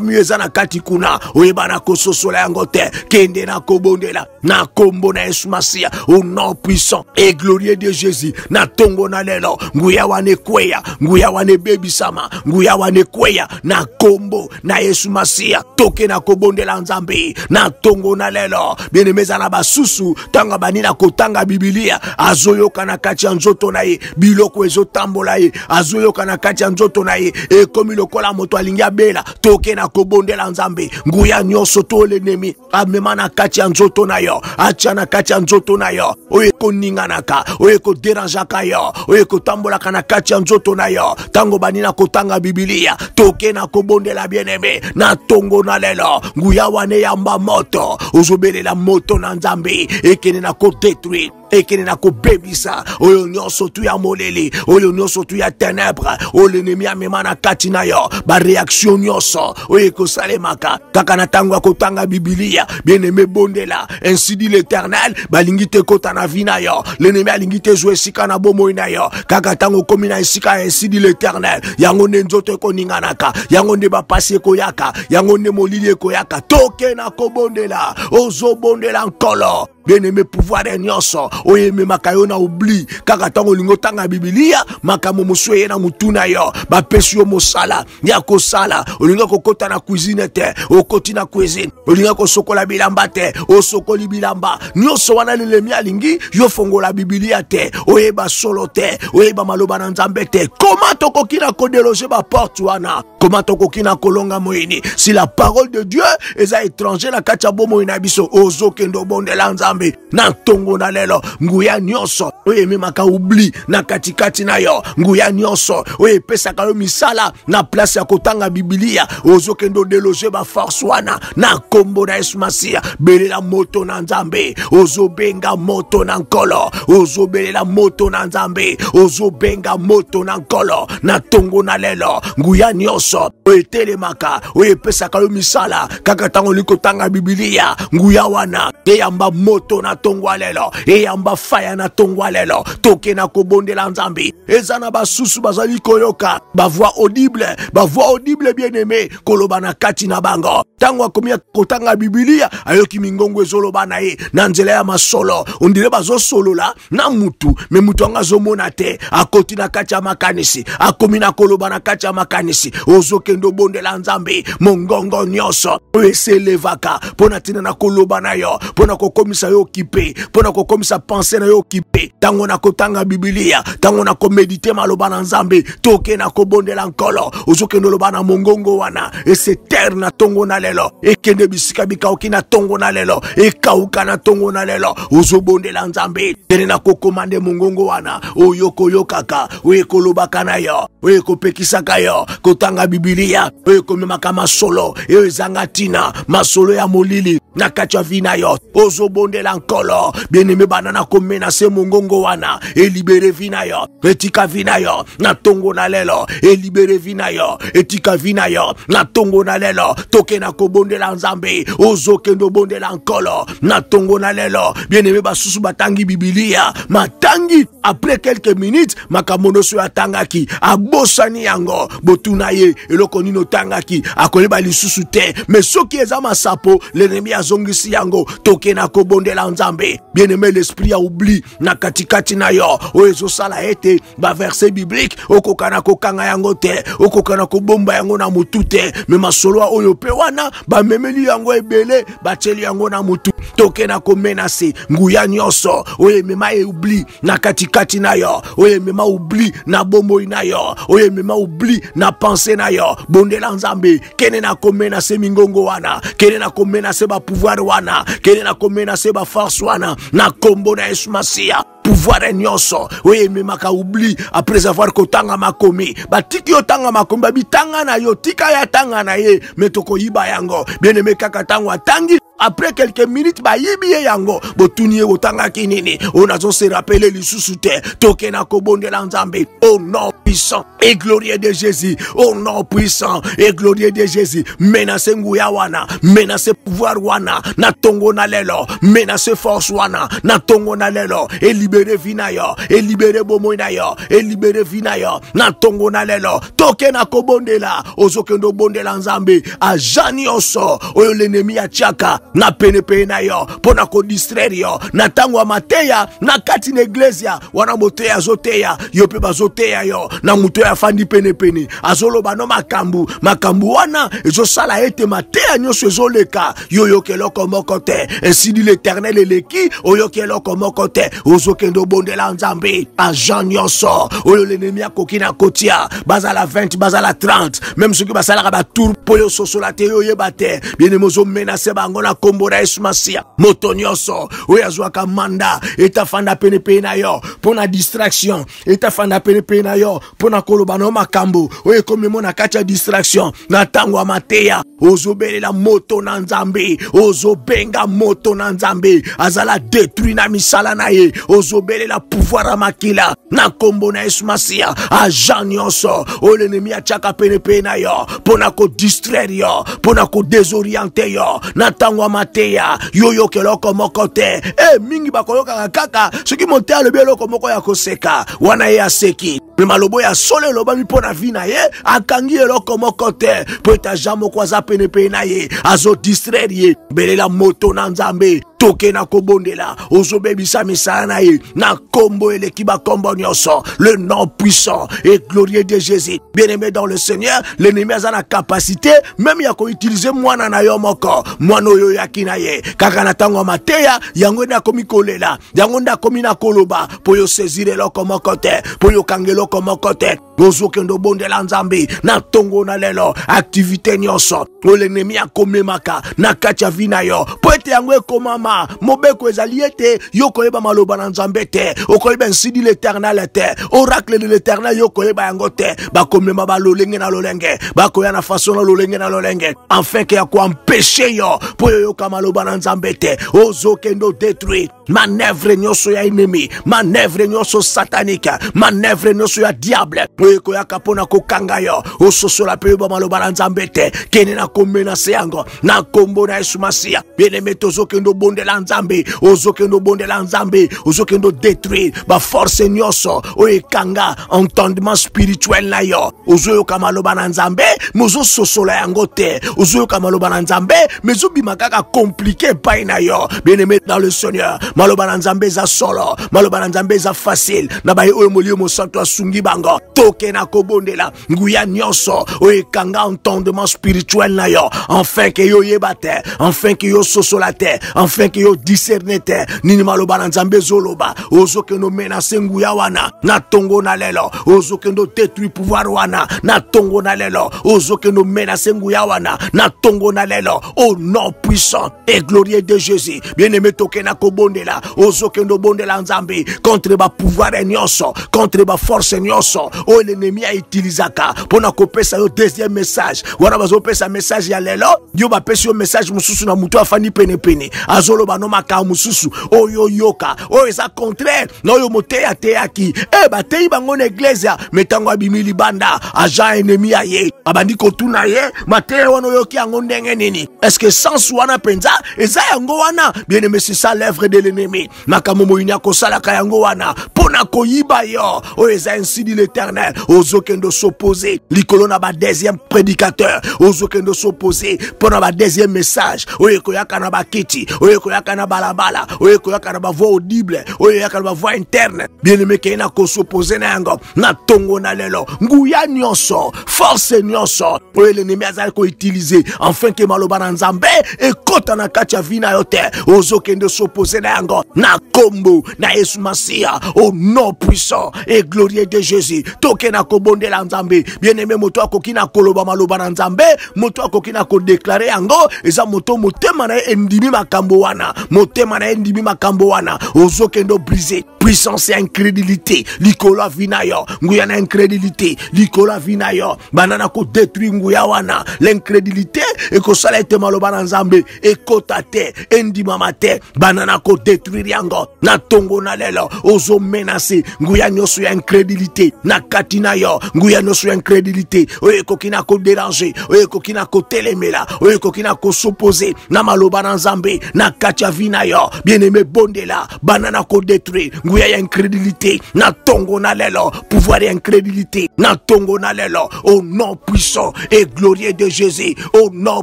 miweza na kati kuna oyebana kososola yango te kende na kobondela na kombo na Yesu Masia au nom puissant et glorieux de Jésus na tongo na lelo nguyawane kweya nguyawane baby sama nguyawane kweya na kombo na Yesu Masia toke na kobondela nzambe na tongo na lelo benemeza na basusu tanga banina kotanga biblia azoyoka na kati ya nzoto na ye biloko ezotambola ye azoyoka na kati ya nzoto na ye ekomi lokola moto alingi abela toke na kobondela nzambe nguya nyonso tole nemi amema na kati ya nzoto na yo acha na kati ya nzoto na yo oyeko ninganaka oyeko derangaka yo oyeko tambolaka na kati ya nzoto na yo tango banina kotanga biblia toke na kobondela bien-aimé na tongo na lelo nguya wane yamba moto ozobelela moto na nzambe ekene na kodetruire ekene na kobebisa oyo nyonso tu ya moleli oyo nyonso tu ya ténèbre o l'ennemi amema na kati na yo ba réaction nyonso oyo ekosalemaka kaka na tango ya kotanga biblia bien-aimé bondela ainsi dit l'Éternel balingi te kota na vi na yo l'ennemi alingi te jouer sika na bomoi na yo kaka tango komi na sika ainsi dit l'Éternel yango nde nzoto ekoninganaka yango nde bapasi ekoyaka yango nde molili ekoyaka toke na kobondela ozobondela nkolo bien-aimé pouvoir de nyonso oye me makayona oubli kaka tango lingo tanga biblia makamo mosuye na mutuna yo ba pesio mosala ya kosala olinga kokota na cuisine te okoti na cuisine olinga kosokola bilamba te osokoli bilamba nyonso wana lelemi alingi yo fongola biblia te oye ba solo te oye ba maloba na nzambe te comment tokoki na kodeloger ba porte wana comment tokoki na kolonga moyini si la parole de Dieu eza étranger na kati ya bomo ina biso ozokendo bondela nzambe na tongo na lelo nguya nyonso oye memaka oubli na katikati na yo nguya nyonso oye pesaka yo misala na place ya kotanga biblia ozokendo deloger ba force wana na kombo na Yesu Masia belela moto na nzambe ozobenga moto na nkolo ozobelela moto na nzambe ozobenga moto na nkolo na tongo na lelo nguya nyonso oye telemaka oye pesaka yo misala kaka tango likotanga biblia nguya wana eyamba moto na tongo lelo eyamba faya na tongo lelo toke na kobondela nzambe ezana basusu bazali koyoka ba voix audible ba voix audible bien-aimé koloba na kati na bango tango akomia kotanga biblia ayoki mingongo ezoloba na ye na nzela ya masolo ondile bazosolola na mutu me mutu anga zomona te akoti na kati ya makanisi akomi na koloba na kati ya makanisi ozokendo bondela nzambe mongongo nyonso eselevaka pona tina na koloba na yo pona kokomisa yo kipe pona kokomisa pense na yo kipe tango na kotanga biblia tango na komedite maloba na nzambe toke na kobondela nkolo ozokendo loba na mongongo wana eseter na tongo na lelo ekende bisika bikauki na tongo na lelo ekauka na tongo na lelo ozobondela nzambe tene na kokomande mongongo wana oyokoyokaka oyekolobaka na yo oyekopekisaka yo kotanga biblia oyekomemaka masolo eyo ezanga tina masolo ya molili na kati ya vi na yo ozobondela nkolo bien-aimé banana komenase mongongo wana elibere vi na yo etika vi na yo na tongo na lelo elibere vi na yo etika vi na yo na tongo na lelo toke na kobondela nzambe ozokendo bondela nkolo na tongo na lelo bien-aimé basusu batangi biblia matangi après quelques minutes makamonoso ya tangaki abosani yango botuna ye eloko nino tangaki akoleba lisusu te mais soki eza masapo l'ennemi azongisi yango toke na kobondela nzambe bien-aimé l'esprit a oubli na katikati na yo oyezo sala ete ba verset biblique okokana kokanga yango te okokana kobomba yango na mutu te me masolo oyo pe wana ba memeli yango ebele ba teli yango na mutu toke na komenase nguya nyonso oye mema e oubli na katikati na yo oye mema oubli na bomoi na yo oye mema oubli na pensée na yo bondela nzambe kene na komenase mingongo wana kene na komenase ba pouvoir wana kene na komenase ba force wana na kombo na Yesu Masia pouvoir nyonso oye memaka oubli après avoir kotanga makomi batiki otanga makomi babitanga na yo tika ya tanga na ye metoko yiba yango bien-aimé kaka tango atangi après quelques minutes ba yibi yango botunie otanga kinini onazo se rappeler lisusu te tokena kobondela nzambe au nom puissant et glorieux de Jésus, au nom puissant et glorieux de Jésus menace nguya wana menace pouvoir wana na tongo na lelo menace force wana na tongo na lelo et libérer vinayo et libérer bomoinayo et libérer vinayo na tongo na lelo tokena kobondela ozokendo bondela nzambe a janioso oyo l'ennemi a chaka na penepe na yo pona ko distraire yo na tango mateya na kati na iglesia wana moteya zoteya yo pe bazoteya yo na muto ya fandi penepeni azolo bano makambu makambu wana ezosala ete mateya nyoso ezoleka yo yokeloko moko te ainsi dit l'Éternel eleki oyokeloko moko te ozokendo bondela nzambe a janioso oyo l'ennemi akokina kotia bazala vingt bazala trente même ceux qui basala ba tour poyo sosola te yo yebate bien mozo menacer bango na kombora esmasia motonioso oya zwaka manda eta fanda penepe na yo pona distraction eta fanda penepe na yo pona koloba no makambo oye komemo na katia distraction na tango mateya ozobelela moto na nzambe ozobenga moto na nzambe azala détruire na misala na ye ozobelela pouvoir makila na kombo na esmasia a janioso o l'ennemi a chaka penepe na yo pona ko distraire yo pona ko désorienter yo na tango mateya yo yo keloko moko te e mingi bakoyoka kaka soki montea le beloko moko ya koseka wana ye aseki me malobo ya sole loba mi pona vina ye akangi eloko moko te po eta jamoko za penepe na ye azo distraire ye belela moto na nzambe toke na kobondela ozobebisa misala na ye na kombo eleki bakombo nyonso le nom puissant et glorieux de Jésus. Bien-aimé dans le Seigneur, l'ennemi a la capacité même ya ko utiliser mwana na yo moko mwana oyo yakina ye kaka na tango mateya yango na komi kolela yango na komi na koloba po yo saisir eloko moko te po yo kangelo komo kote ozokendo bondela nzambe na tongo na lelo activité nyonso l'ennemi a komemaka na katia vina yo po ete yango ekoma mobeko ezali ete yo koyeba maloba na nzambe te okoyeba ainsi dit l'Éternel te oracle de l'Éternel yo koyeba yango te bakomema balolenge na lolenge bakoya na façon na lolenge na lolenge afin que ya koempêcher yo po yoyoka maloba na nzambe te ozokendo détruire manœuvre nyonso ya ennemi manœuvre nyonso satanique manœuvre nyonso ya diable oyekoya kapona kokanga yo ososola pe yoba maloba na nzambe te kene na komenase yango na kombo na Yesu Masia. Bien-aimé tozokendo de l'anzambe ozokendo bonde l'anzambe ozokendo détruire ba force nyoso oye kanga entendement spirituel na yo ozoyoka maloba na nzambe mozo sosola yango te ozoyoka maloba na nzambe mezo bimakaka compliqué pai na yo. Bien-aimé dans le Seigneur, maloba na nzambe za solo maloba na nzambe za facile na baye oyo molio mo santo asungi bango toke na kobondela nguya nyoso oye kanga entendement spirituel na yo enfin que yo yebate enfin que yo sosola te enfin afin que yo discerne te nini maloba na nzambe zoloba ozokendo menace nguya wana na tongo na lelo ozokendo détruire pouvoir wana na tongo na lelo ozokendo menace nguya wana na tongo na lelo au nom puissant et glorieux de Jésus. Bien-aimé tokena kobondela ozokendo bondela nzambe contre ba pouvoir nyonso contre ba force nyonso o l'ennemi a utilisaka pona kopesa yo deuxième message wana bazopesa message ya lelo yo bapesa yo message mususu na mutu afani pene pene azolo bano makamu susu oyo yoka oyo eza contraire na oyo moteya teyaki e bateyi bango na eglesia metango abimi libanda agent ennemi ya ye abandi kotuna ye mateya wana oyoki yango ndenge nini eske sans wana penza eza yango wana. Bien-aimé, c'est ça l'œuvre de l'ennemi makambo moyini akosalaka yango wana pona koyiba yo oyo eza ainsi dit l'Éternel ozokendo s'opposer likolo na ba deuxième prédicateur ozokendo s'opposer pona ba deuxième message oyo koyaka na bakiti oyo koyaka na balabala oyo koyaka na voix audible oyo koyaka na voix interne. Bien-aimé kena ko s'opposer na yango na tongo na lelo nguya nyonso force nyonso oyo l'ennemi azali ko utiliser afin que maloba na nzambe ekota na kati ya vina yo te ozokende s'opposer na yango na kombo na Yesu Masia au nom puissant et glorieux de Jésus tokena ko bondela nzambe. Bien-aimé, moto akokina koloba maloba na nzambe moto akokina ko déclarer yango eza moto motema na endimi makambo wana motema na endimi makambo wana ozokendo brise puissance ya incrédulité likola vinayo nguya na incrédulité likola vinayo banana ko détruire nguya wana l'incrédulité et ko sala ete maloba na nzambe e kota te endima mate banana ko détruire yango na tongo na lelo ozo menacer nguya nyoso ya incrédulité na katina yo nguya nyoso ya incrédulité oye ko kina ko déranger oye ko kina ko telemela oye ko kina ko s'opposer na maloba na nzambe na katia vinayo bien-aimé bondela banana ko détruire nguya ya incrédulité na tongo na lelo pouvoir ya incrédulité na tongo na lelo au nom puissant et glorieux de Jésus au nom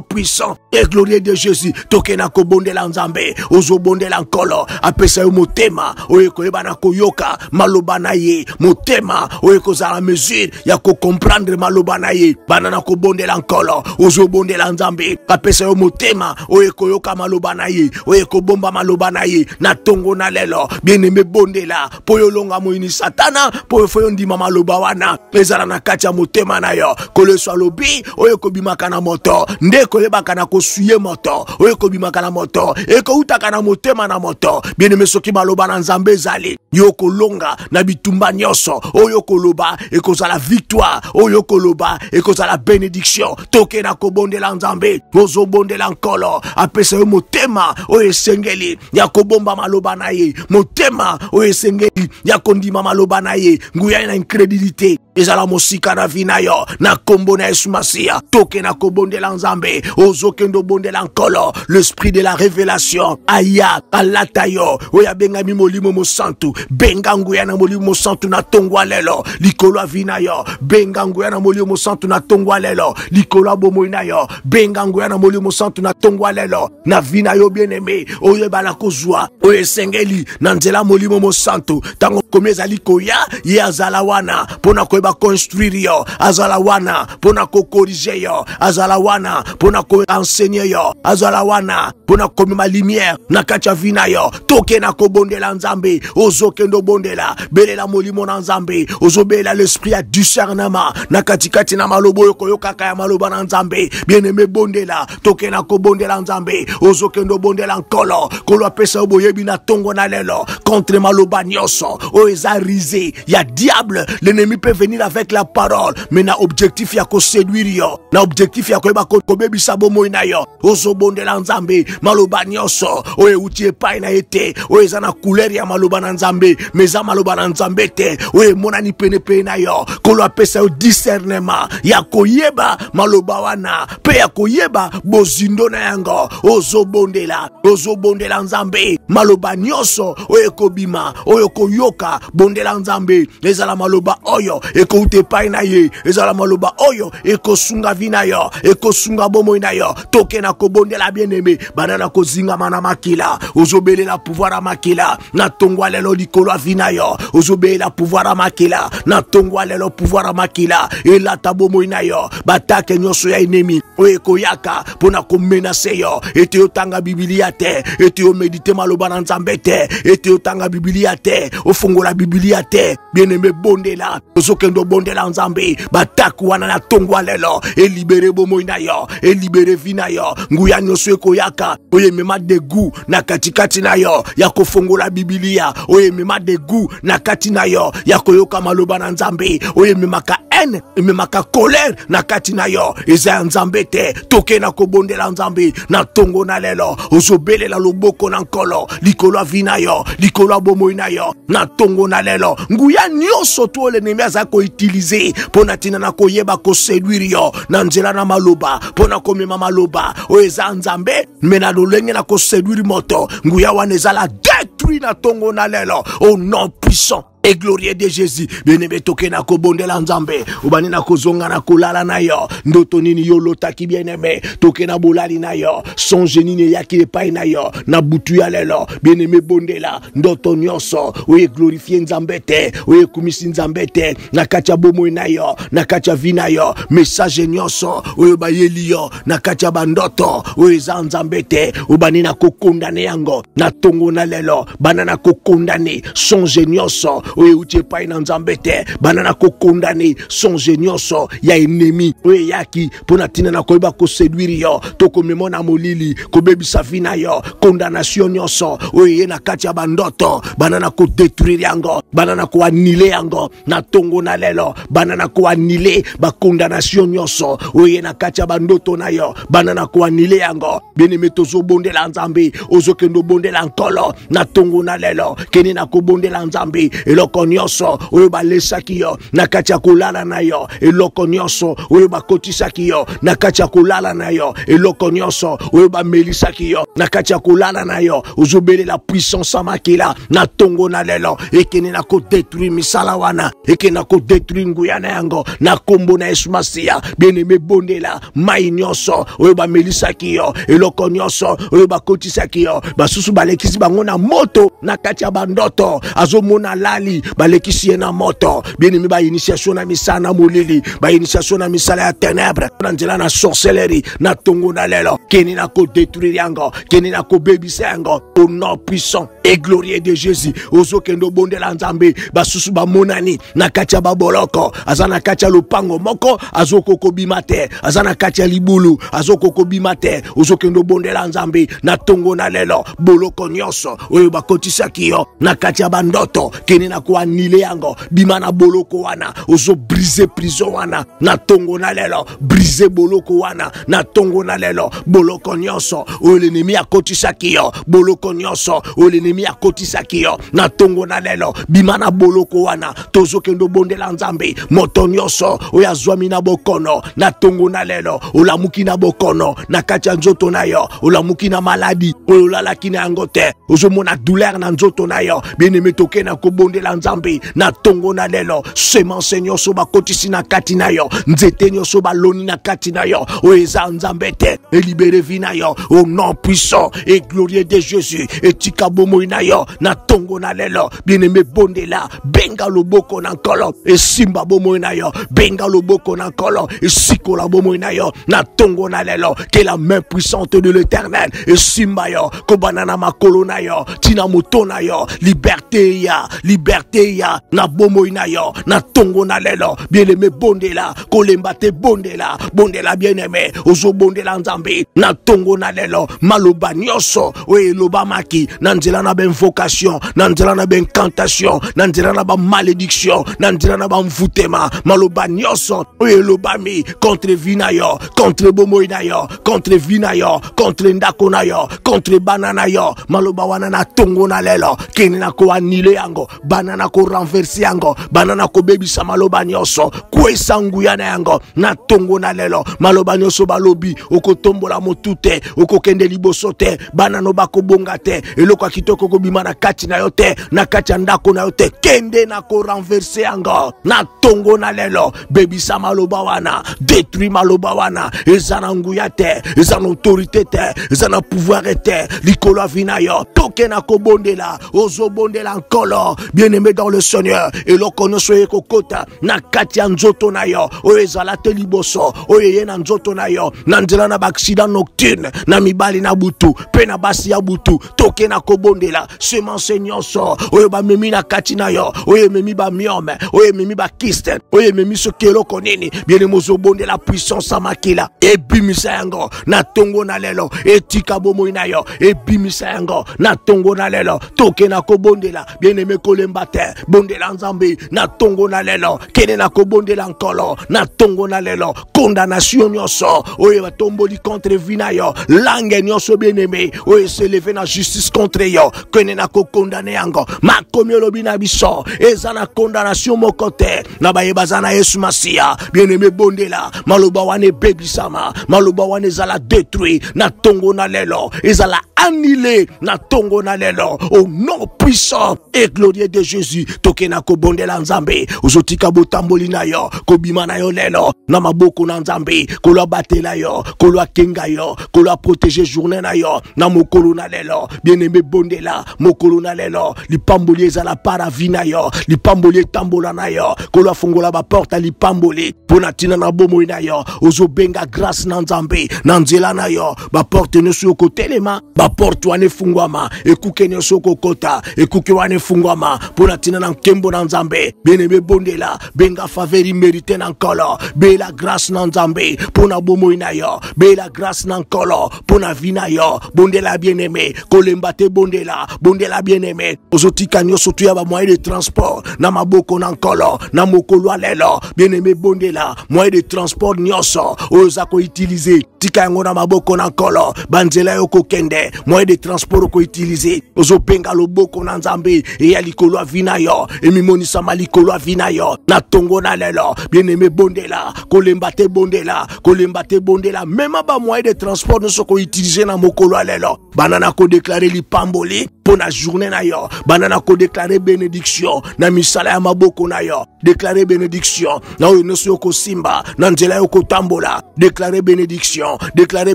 puissant et glorieux de Jésus tokena ko bondela nzambe ozo bondela nkolo apesa yo motema oye ko yebana ko yoka maloba na ye motema oye ko za la mesure ya ko comprendre maloba na ye banana ko bondela nkolo ozo bondela nzambe apesa yo motema oye ko yoka maloba na ye oye ko bomba maloba na ye na tongo na lelo bien-aimé bondela poyo longa moini satana poyo foyo ndima maloba wana ezala na kati ya motema na yo koleswa lobi oyo kobimaka na moto ndeko yebaka na kosuye moto oyo kobimaka na moto ekoutaka na motema na moto bien-aimé soki maloba na nzambe ezali yo kolonga na bitumba nyonso oyo koloba ekozala victoire oyo koloba ekozala bénédiction tokena kobondela nzambe ozobondela nkolo apesa yo motema oyo esengeli ya kobomba maloba na ye motema oyo esengeli ya kondima maloba na ye nguya na incrédulité ezala mosika na vina yo na kombo na Yesu Masia tokena kobondela nzambe ozokendo bondela nkolo l'esprit de la révélation aya kalata yo oya bengami molimo mosantu benga nguya na molimo mosantu na tongwa lelo likolo avina yo benga nguya na molimo mosantu na tongwa lelo likolo abomoina yo benga nguya na molimo mosantu na tongwa lelo na vina yo bien-aimé oyo bala kozwa oyo sengeli na nzela molimo mosantu tango komeza likoya ye azala wana pona ko construire yo azala wana pona ko corriger yo azala wana pona ko enseigner yo azala wana pona ko mema lumière na katia vina yo tokena ko bondela nzambe ozokendo bondela belela molimo na nzambe ozobelela l'esprit ya discernement na katikati na malobo yo koyoka kaya maloba na nzambe bien-aimé bondela tokena ko bondela nzambe ozokendo bondela nkolo kolo apesa oboyebi na tongo na lelo contre maloba nyonso o eza risé ya diable l'ennemi peut venir avec la parole mais na objectif ya ko séduire yo na objectif ya ko ba ko bebi sabomo ina yo ozo bondela nzambe maloba nyonso o euti epai na ete o eza na couleur ya maloba na nzambe mais za maloba na nzambe te o monani pene pene na yo kolo apesa o discernement ya koyeba maloba wana pe ya koyeba bozindo na yango ozo bondela ozo bondela nzambe maloba nyonso o ekobima o ekoyoka bondela nzambe ezala maloba oyo ekoute pai na ye ezala maloba oyo ekosunga vina yo ekosunga bomoi na yo tokena kobondela bien-aimé banana kozingama na makila ozobelela pouvoir ya makila na tongwa lelo likolo ya vina yo ozobelela pouvoir ya makila na tongwa lelo pouvoir ya makila elata bomoi na yo batake nyonso ya enemi oyo ekoyaka pona komenase yo ete yotanga Biblia te ete yomedite maloba na nzambe te ete yotanga Biblia te ofungola Biblia te bien-aimé bondela ozokendo bondela nzambe bataku wana na tongwa lelo elibere bomoi na yo elibere vina yo nguya nyonso ekoyaka oye mema degu na katikati na yo ya kofongola Biblia oye mema degu na kati na yo ya koyoka maloba na nzambe oye memaka haine memaka colère na kati na yo eza nzambe te tokena kobondela nzambe na tongo na lelo ozobelela loboko na nkolo likolo vina yo likolo bomoi na yo na tongo na lelo nguya nyonso to nemi azako utiliser pona tina na koyeba ko séduire yo na nzela na maloba pona komema maloba oeza nzambe mena lolenge na ko séduire moto nguya waneza la détruire na tongo na lelo au nom puissant et glorieux de Jésus bien-aimé tokena ko bondela nzambe obani na kozonga na kolala na yo ndoto nini yo lotaki bien-aimé tokena bolali na yo songe nini ya ki epai na yo na butu ya lelo bien-aimé bondela ndoto nyonso oye glorifier nzambe te oye kumisi nzambe te na katia bomoi na yo na katia vina yo message nyonso oye bayeli yo na katia bandoto oye za nzambe te obani na kokondane yango na tongo na lelo bana na kokondane songe nyonso oyo euti epai na nzambe te bana na kokondane songe nyonso ya enemi oyo eyaki mpo na ntina na koyeba koseduire yo to komema na molili kobebisa vi na yo condamnation nyonso oyo ye na kati ya bandoto bana na kodetruire yango bana na koanile yango na tongo na lelo bana na koanile ba condamnation nyonso oyo ye na kati ya bandoto na yo bana na koanile yango bien-aimé tozo bondela nzambe ozokendo bondela nkolo na tongo na lelo keni na kobondela nzambe eloko nyonso oyo balesaki yo na kati ya kolala na yo eloko nyonso oyo bakotisaki yo na kati ya kolala na yo eloko nyonso oyo bamelisaki yo na kati ya kolala na yo ozobelela puissance makila na tongo na lelo ekeni na kodetruire misala wana ekeni na kodetruire nguyana yango na kombo na Yesu Masiya bien-aimé bondela mai nyonso oyo bamelisaki yo eloko nyonso oyo bakotisaki yo basusu balekisi bango na moto na kati ya bandoto azomona lali balekisi na moto bien-aimé ba initiation na misala na molili ba initiation na misala ya ténèbres na nzela na sorcellerie na tongo na lelo keni na kodetruire yango keni na kobebisa yango au nom puissant et glorieux de Jésus ozokendo bondela nzambe basusu bamonani na kati ya baboloko azana kati ya lopango moko azokoko bimate azana kati ya libulu azokoko bimate ozokendo bondela nzambe na tongo na lelo boloko nyonso oyo bakotisaki yo na kati ya bandoto keni na koanile yango bima na boloko wana ozo brise prison wana na tongo na lelo brise boloko wana na tongo na lelo boloko nyonso oyo l'ennemi akotisaki yo boloko nyonso oyo l'ennemi akotisaki yo na tongo na lelo bima na boloko wana tozokendo bondela nzambe moto nyonso oyo azwami na bokono na tongo na lelo olamuki na bokono na kati ya nzoto na yo olamuki na maladi oyo lalaki na yango te ozomona douleur na nzoto na yo bien-aimé tokena kobondela nzambe na tongo na lelo semence nyonso bakotisi na kati na yo nzete nyonso baloni na kati na yo oyo eza nzambe te elibere vi na yo au nom puissant et glorieux de Jésus etika bomoi na yo na tongo na lelo bien-aimé bondela benga loboko na nkolo esimba bomoi na yo benga loboko na nkolo esikola bomoi na yo na tongo na lelo que la main puissante de l'Éternel et simba yo kobanana makolo na yo tina moto na yo liberté ya liberté ya na bomoi na yo na tongo na lelo bien-aimé bondela kolemba te bondela bondela bien-aimé ozo bondela nzambe na tongo na lelo maloba nyoso oye loba maki na nzela na ba invocation na nzela na ba incantation na nzela na ba malédiction na nzela na ba mfutema maloba nyoso oye loba mi contre vina yo contre bomoi na yo contre vina yo contre ndako na yo contre banana yo maloba wana na tongo na lelo keni na ko anile yango banana ko renverser yango banana ko bebisa maloba nyoso kwesa nguyana yango na tongo na lelo maloba nyoso balobi okotombola motute okokende liboso te banano bakobonga te eloko akitoko kobima na kati na yo te na kati ya ndako na yo te kende na ko renverser yango na tongo na lelo bebisa maloba wana détruit maloba wana eza na nguya te eza na autorité te eza na pouvoir te likolo avina yo tokena kobondela ozo bondela nkolo bien-aimé dans le Seigneur eloko nyonso ekokota na kati ya nzoto na yo oyo ezala te liboso oyo ye na nzoto na yo na nzela na ba accident nocturne na mibali na butu pe na basi ya butu tokena kobondela semence nyonso oyo bamemi na kati na yo oyo ememi bamiome oyo ememi bakisten oyo ememi soki eloko nini bien-aimé ozobondela puissance makila ebimisa yango na tongo na lelo etika bomoi na yo ebimisa yango na tongo na lelo tokena kobondela bien-aimé kolemba te bondela nzambe na tongo na lelo kene na kobondela nkolo na tongo na lelo condamnation nyonso oyo batomboli contre vina yo langue nyonso bien-aimé oyo s'elevé na justice contre yo kene na kokondane yango makomi olobi na biso eza na condamnation moko te na bayebazana na Yesu Masiya bien-aimé bondela maloba wana ebebisama maloba wana ezala détruit na tongo na lelo ezala annulé na tongo na lelo au nom puissant et glorieux de Jésus tokena kobondela nzambe ozotika botamboli na yo kobima na yo lelo na maboko na nzambe kolwa batela yo kolwa kenga yo kolwa protéger journée na yo na mokolo na lelo bien-aimé bondela mokolo na lelo lipamboli ezala para vina yo lipamboli tambola na yo kolwa fungola ba porte lipamboli pona tina na bomoi na yo ozobenga grâce na nzambe na nzela na yo ba porte ne sou kotelema ba porte wana fungwama ekuke nyonso kokota ekuke wana fungwama ponatina nan kembo nan Nzambe benebe bondela benga favori merite nan kolo bela grâce nan Nzambe pona bomo ina yo bela grâce nan kolo pona vina yo bondela bien-aimé kolembate bondela bondela bien-aimé ozotika nyoso tuya ba moyen de transport na maboko nan kolo na mokolo alelo bien-aimé bondela moyen de transport nyoso ozako utiliser tika yango na maboko nan kolo banzela yo kokende moyen de transport ko utiliser ozopenga loboko nan Nzambe e ya likolo avina yo e mimonisa malikolo avina yo na tongo na lelo bien-aimé bondela kolembate bondela kolembate bondela même ba moyen de transport no soko utiliser na mokolo alelo banana ko déclarer li pamboli pona journée na yo banana ko déclarer bénédiction na misala ya maboko na yo déclarer bénédiction na yo noso ko simba na nzela yo ko tambola déclarer bénédiction déclarer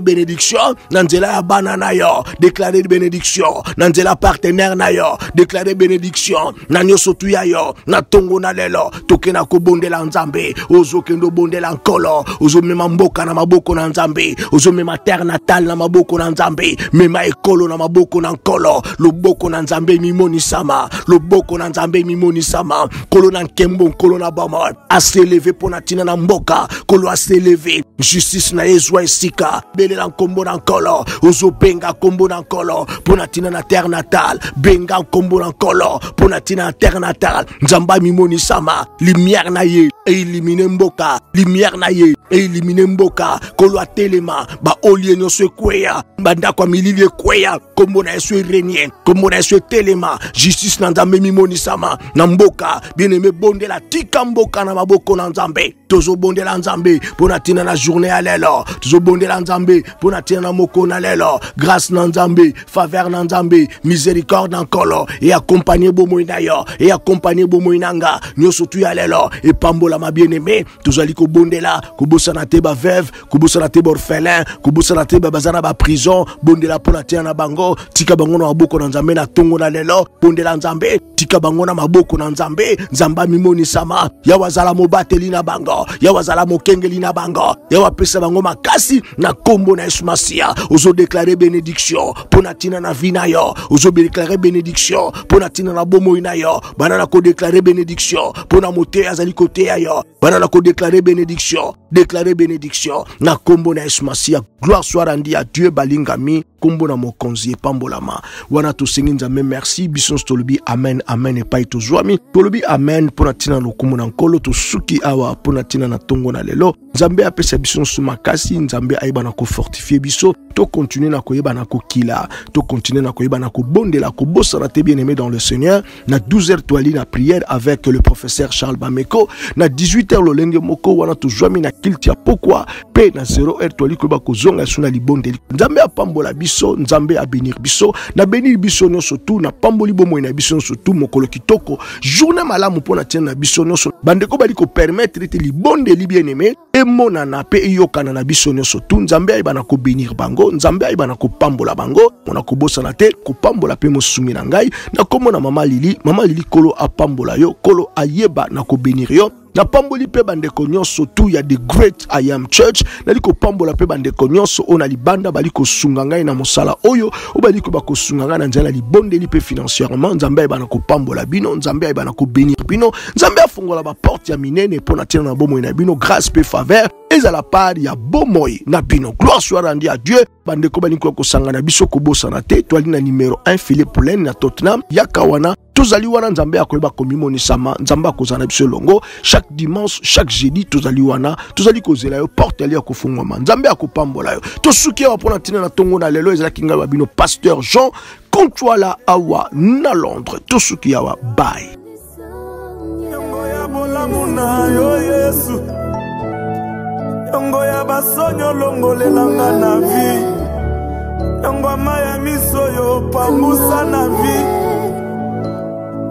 bénédiction na nzela ya banana yo déclarer bénédiction na nzela partenaire na yo déclarer bénédiction na nyoso tuya yo na tongo na lelo tokena ko bondela Nzambe ozo kendo bondela nkolo ozo mema mboka na maboko na Nzambe ozo mema terre natale na maboko na Nzambe mema ekolo na maboko na nkolo loboko na Nzambe mimoni sama loboko na Nzambe mimoni sama kolo na nkembo kolo na bama a s'élever pona tina na mboka kolo a s'élever justice na ezwa esika belela nkombo na nkolo ozo benga kombo na nkolo pona tina na terre natale benga kombo na nkolo pona tina na terre natale Nzamba mimoni sama lumière na ye e elimine mboka lumière na ye e elimine mboka kolo a telema ba olie nyoso kweya banda kwa mililie kweya kombo na yesu renien kombo na yesu telema justice na Nzambe mimoni sama na mboka bien-aimé bondela tika mboka na maboko na Nzambe tozo bondela Nzambe pona tina na journée à lelo tozo bondela Nzambe pona tina na moko na lelo grâce na Nzambe faveur na Nzambe miséricorde nkolo et accompagner bomoi na yo et accompagner bomoi nanga nyoso tu ya lelo et pambola ma bien-aimé tozali ko bondela ko bosana te ba veuve ko bosana te ba orphelin ko bosana te ba bazana ba prison bondela pona tina na bango tika bango na maboko na Nzambe na tongo na lelo bondela Nzambe tika bango na maboko na Nzambe Nzamba mimoni sama ya wazala mobateli na bango ya wazala mokengeli na bango ya wapesa bango makasi na kombo na Yesu Masia ozo déclarer bénédiction pona tina na vina yo ozo déclarer bénédiction pona tina na bomo ina yo banana ko déclarer bénédiction pona mote azali kote yo banana ko déclarer bénédiction déclarer bénédiction na kombo na Yesu Masia gloire soit rendue à Dieu balingami kombo na mokonzi pambolama wana to singinza me merci bison stolobi amen amen e paito zwami tolobi amen pona tina lokumu na nkolo to suki awa pona tina na tongo na lelo Nzambe apesa biso sumakasi Nzambe aiba na ko fortifier biso to continuer na ko yeba na ko kila to continuer na ko yeba na ko bondela ko bosara te bien-aimé dans le Seigneur na douze heures toali na prière avec le professeur Charles Bameko na dix-huit heures le lenge moko wana to zwami na kilti ya pokwa pe na zéro heure toali ko ba ko zonga suna libondeli Nzambe apambola biso Nzambe a bénir biso na bénir biso nyoso tu na pamboli bomo ina biso nyoso tu mokolo kitoko journée malamu pona tina na biso nyoso bandeko bali ko permettre te libondeli bien-aimé monana pe yokana na biso nyoso tu Nzambe aiba na ko bénir bango Nzambe aiba na ko pambola bango mona ko bosana te ko pambola pe mosumi na ngai na komona mama Lili mama Lili kolo apambola yo kolo ayeba na ko bénir yo na pamboli pe bandeko nyonso tu ya The Great I AM Church nali ko pambola pe bandeko nyonso ona libanda bali ko sunga ngai na mosala oyo obali ko bako sunga ngai na nzala libondeli pe financièrement Nzambe aiba na ko pambola bino Nzambe aiba na ko bénir bino Nzambe afungola ba porte ya minene pona tina na bomo ina bino grâce pe faveur eza la part ya bomoi na bino gloire soit rendue à Dieu bandeko bali ko kosanga na biso ko bosana te toali na numéro un Philippe Lane na Tottenham yakawana tozali wana Nzambe akoyeba komimonisama Nzambe akozana biso longo chaque dimanche chaque jeudi tozali wana tozali kozela yo porte ali akofungwama Nzambe akopambola yo tosuki awa pona tina na tongo na lelo ezalaki ngai babino pasteur Jean Kontwala awa na Londres tosuki awa bye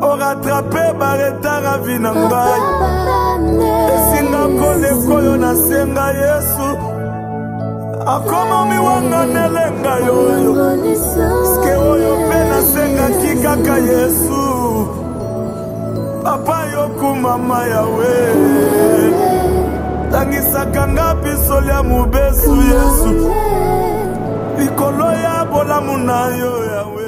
O rattraper baretard à Vinambaï. Et si n'a pas les colonnes senga Yesu. A comment mi wanga nelenga yo. Ske oyo pena senga kikaka Yesu. Papa yo kumama yawe. Tangisa kanga pisole ya mubesu Yesu. Likolo ya bolamuna yo yawe.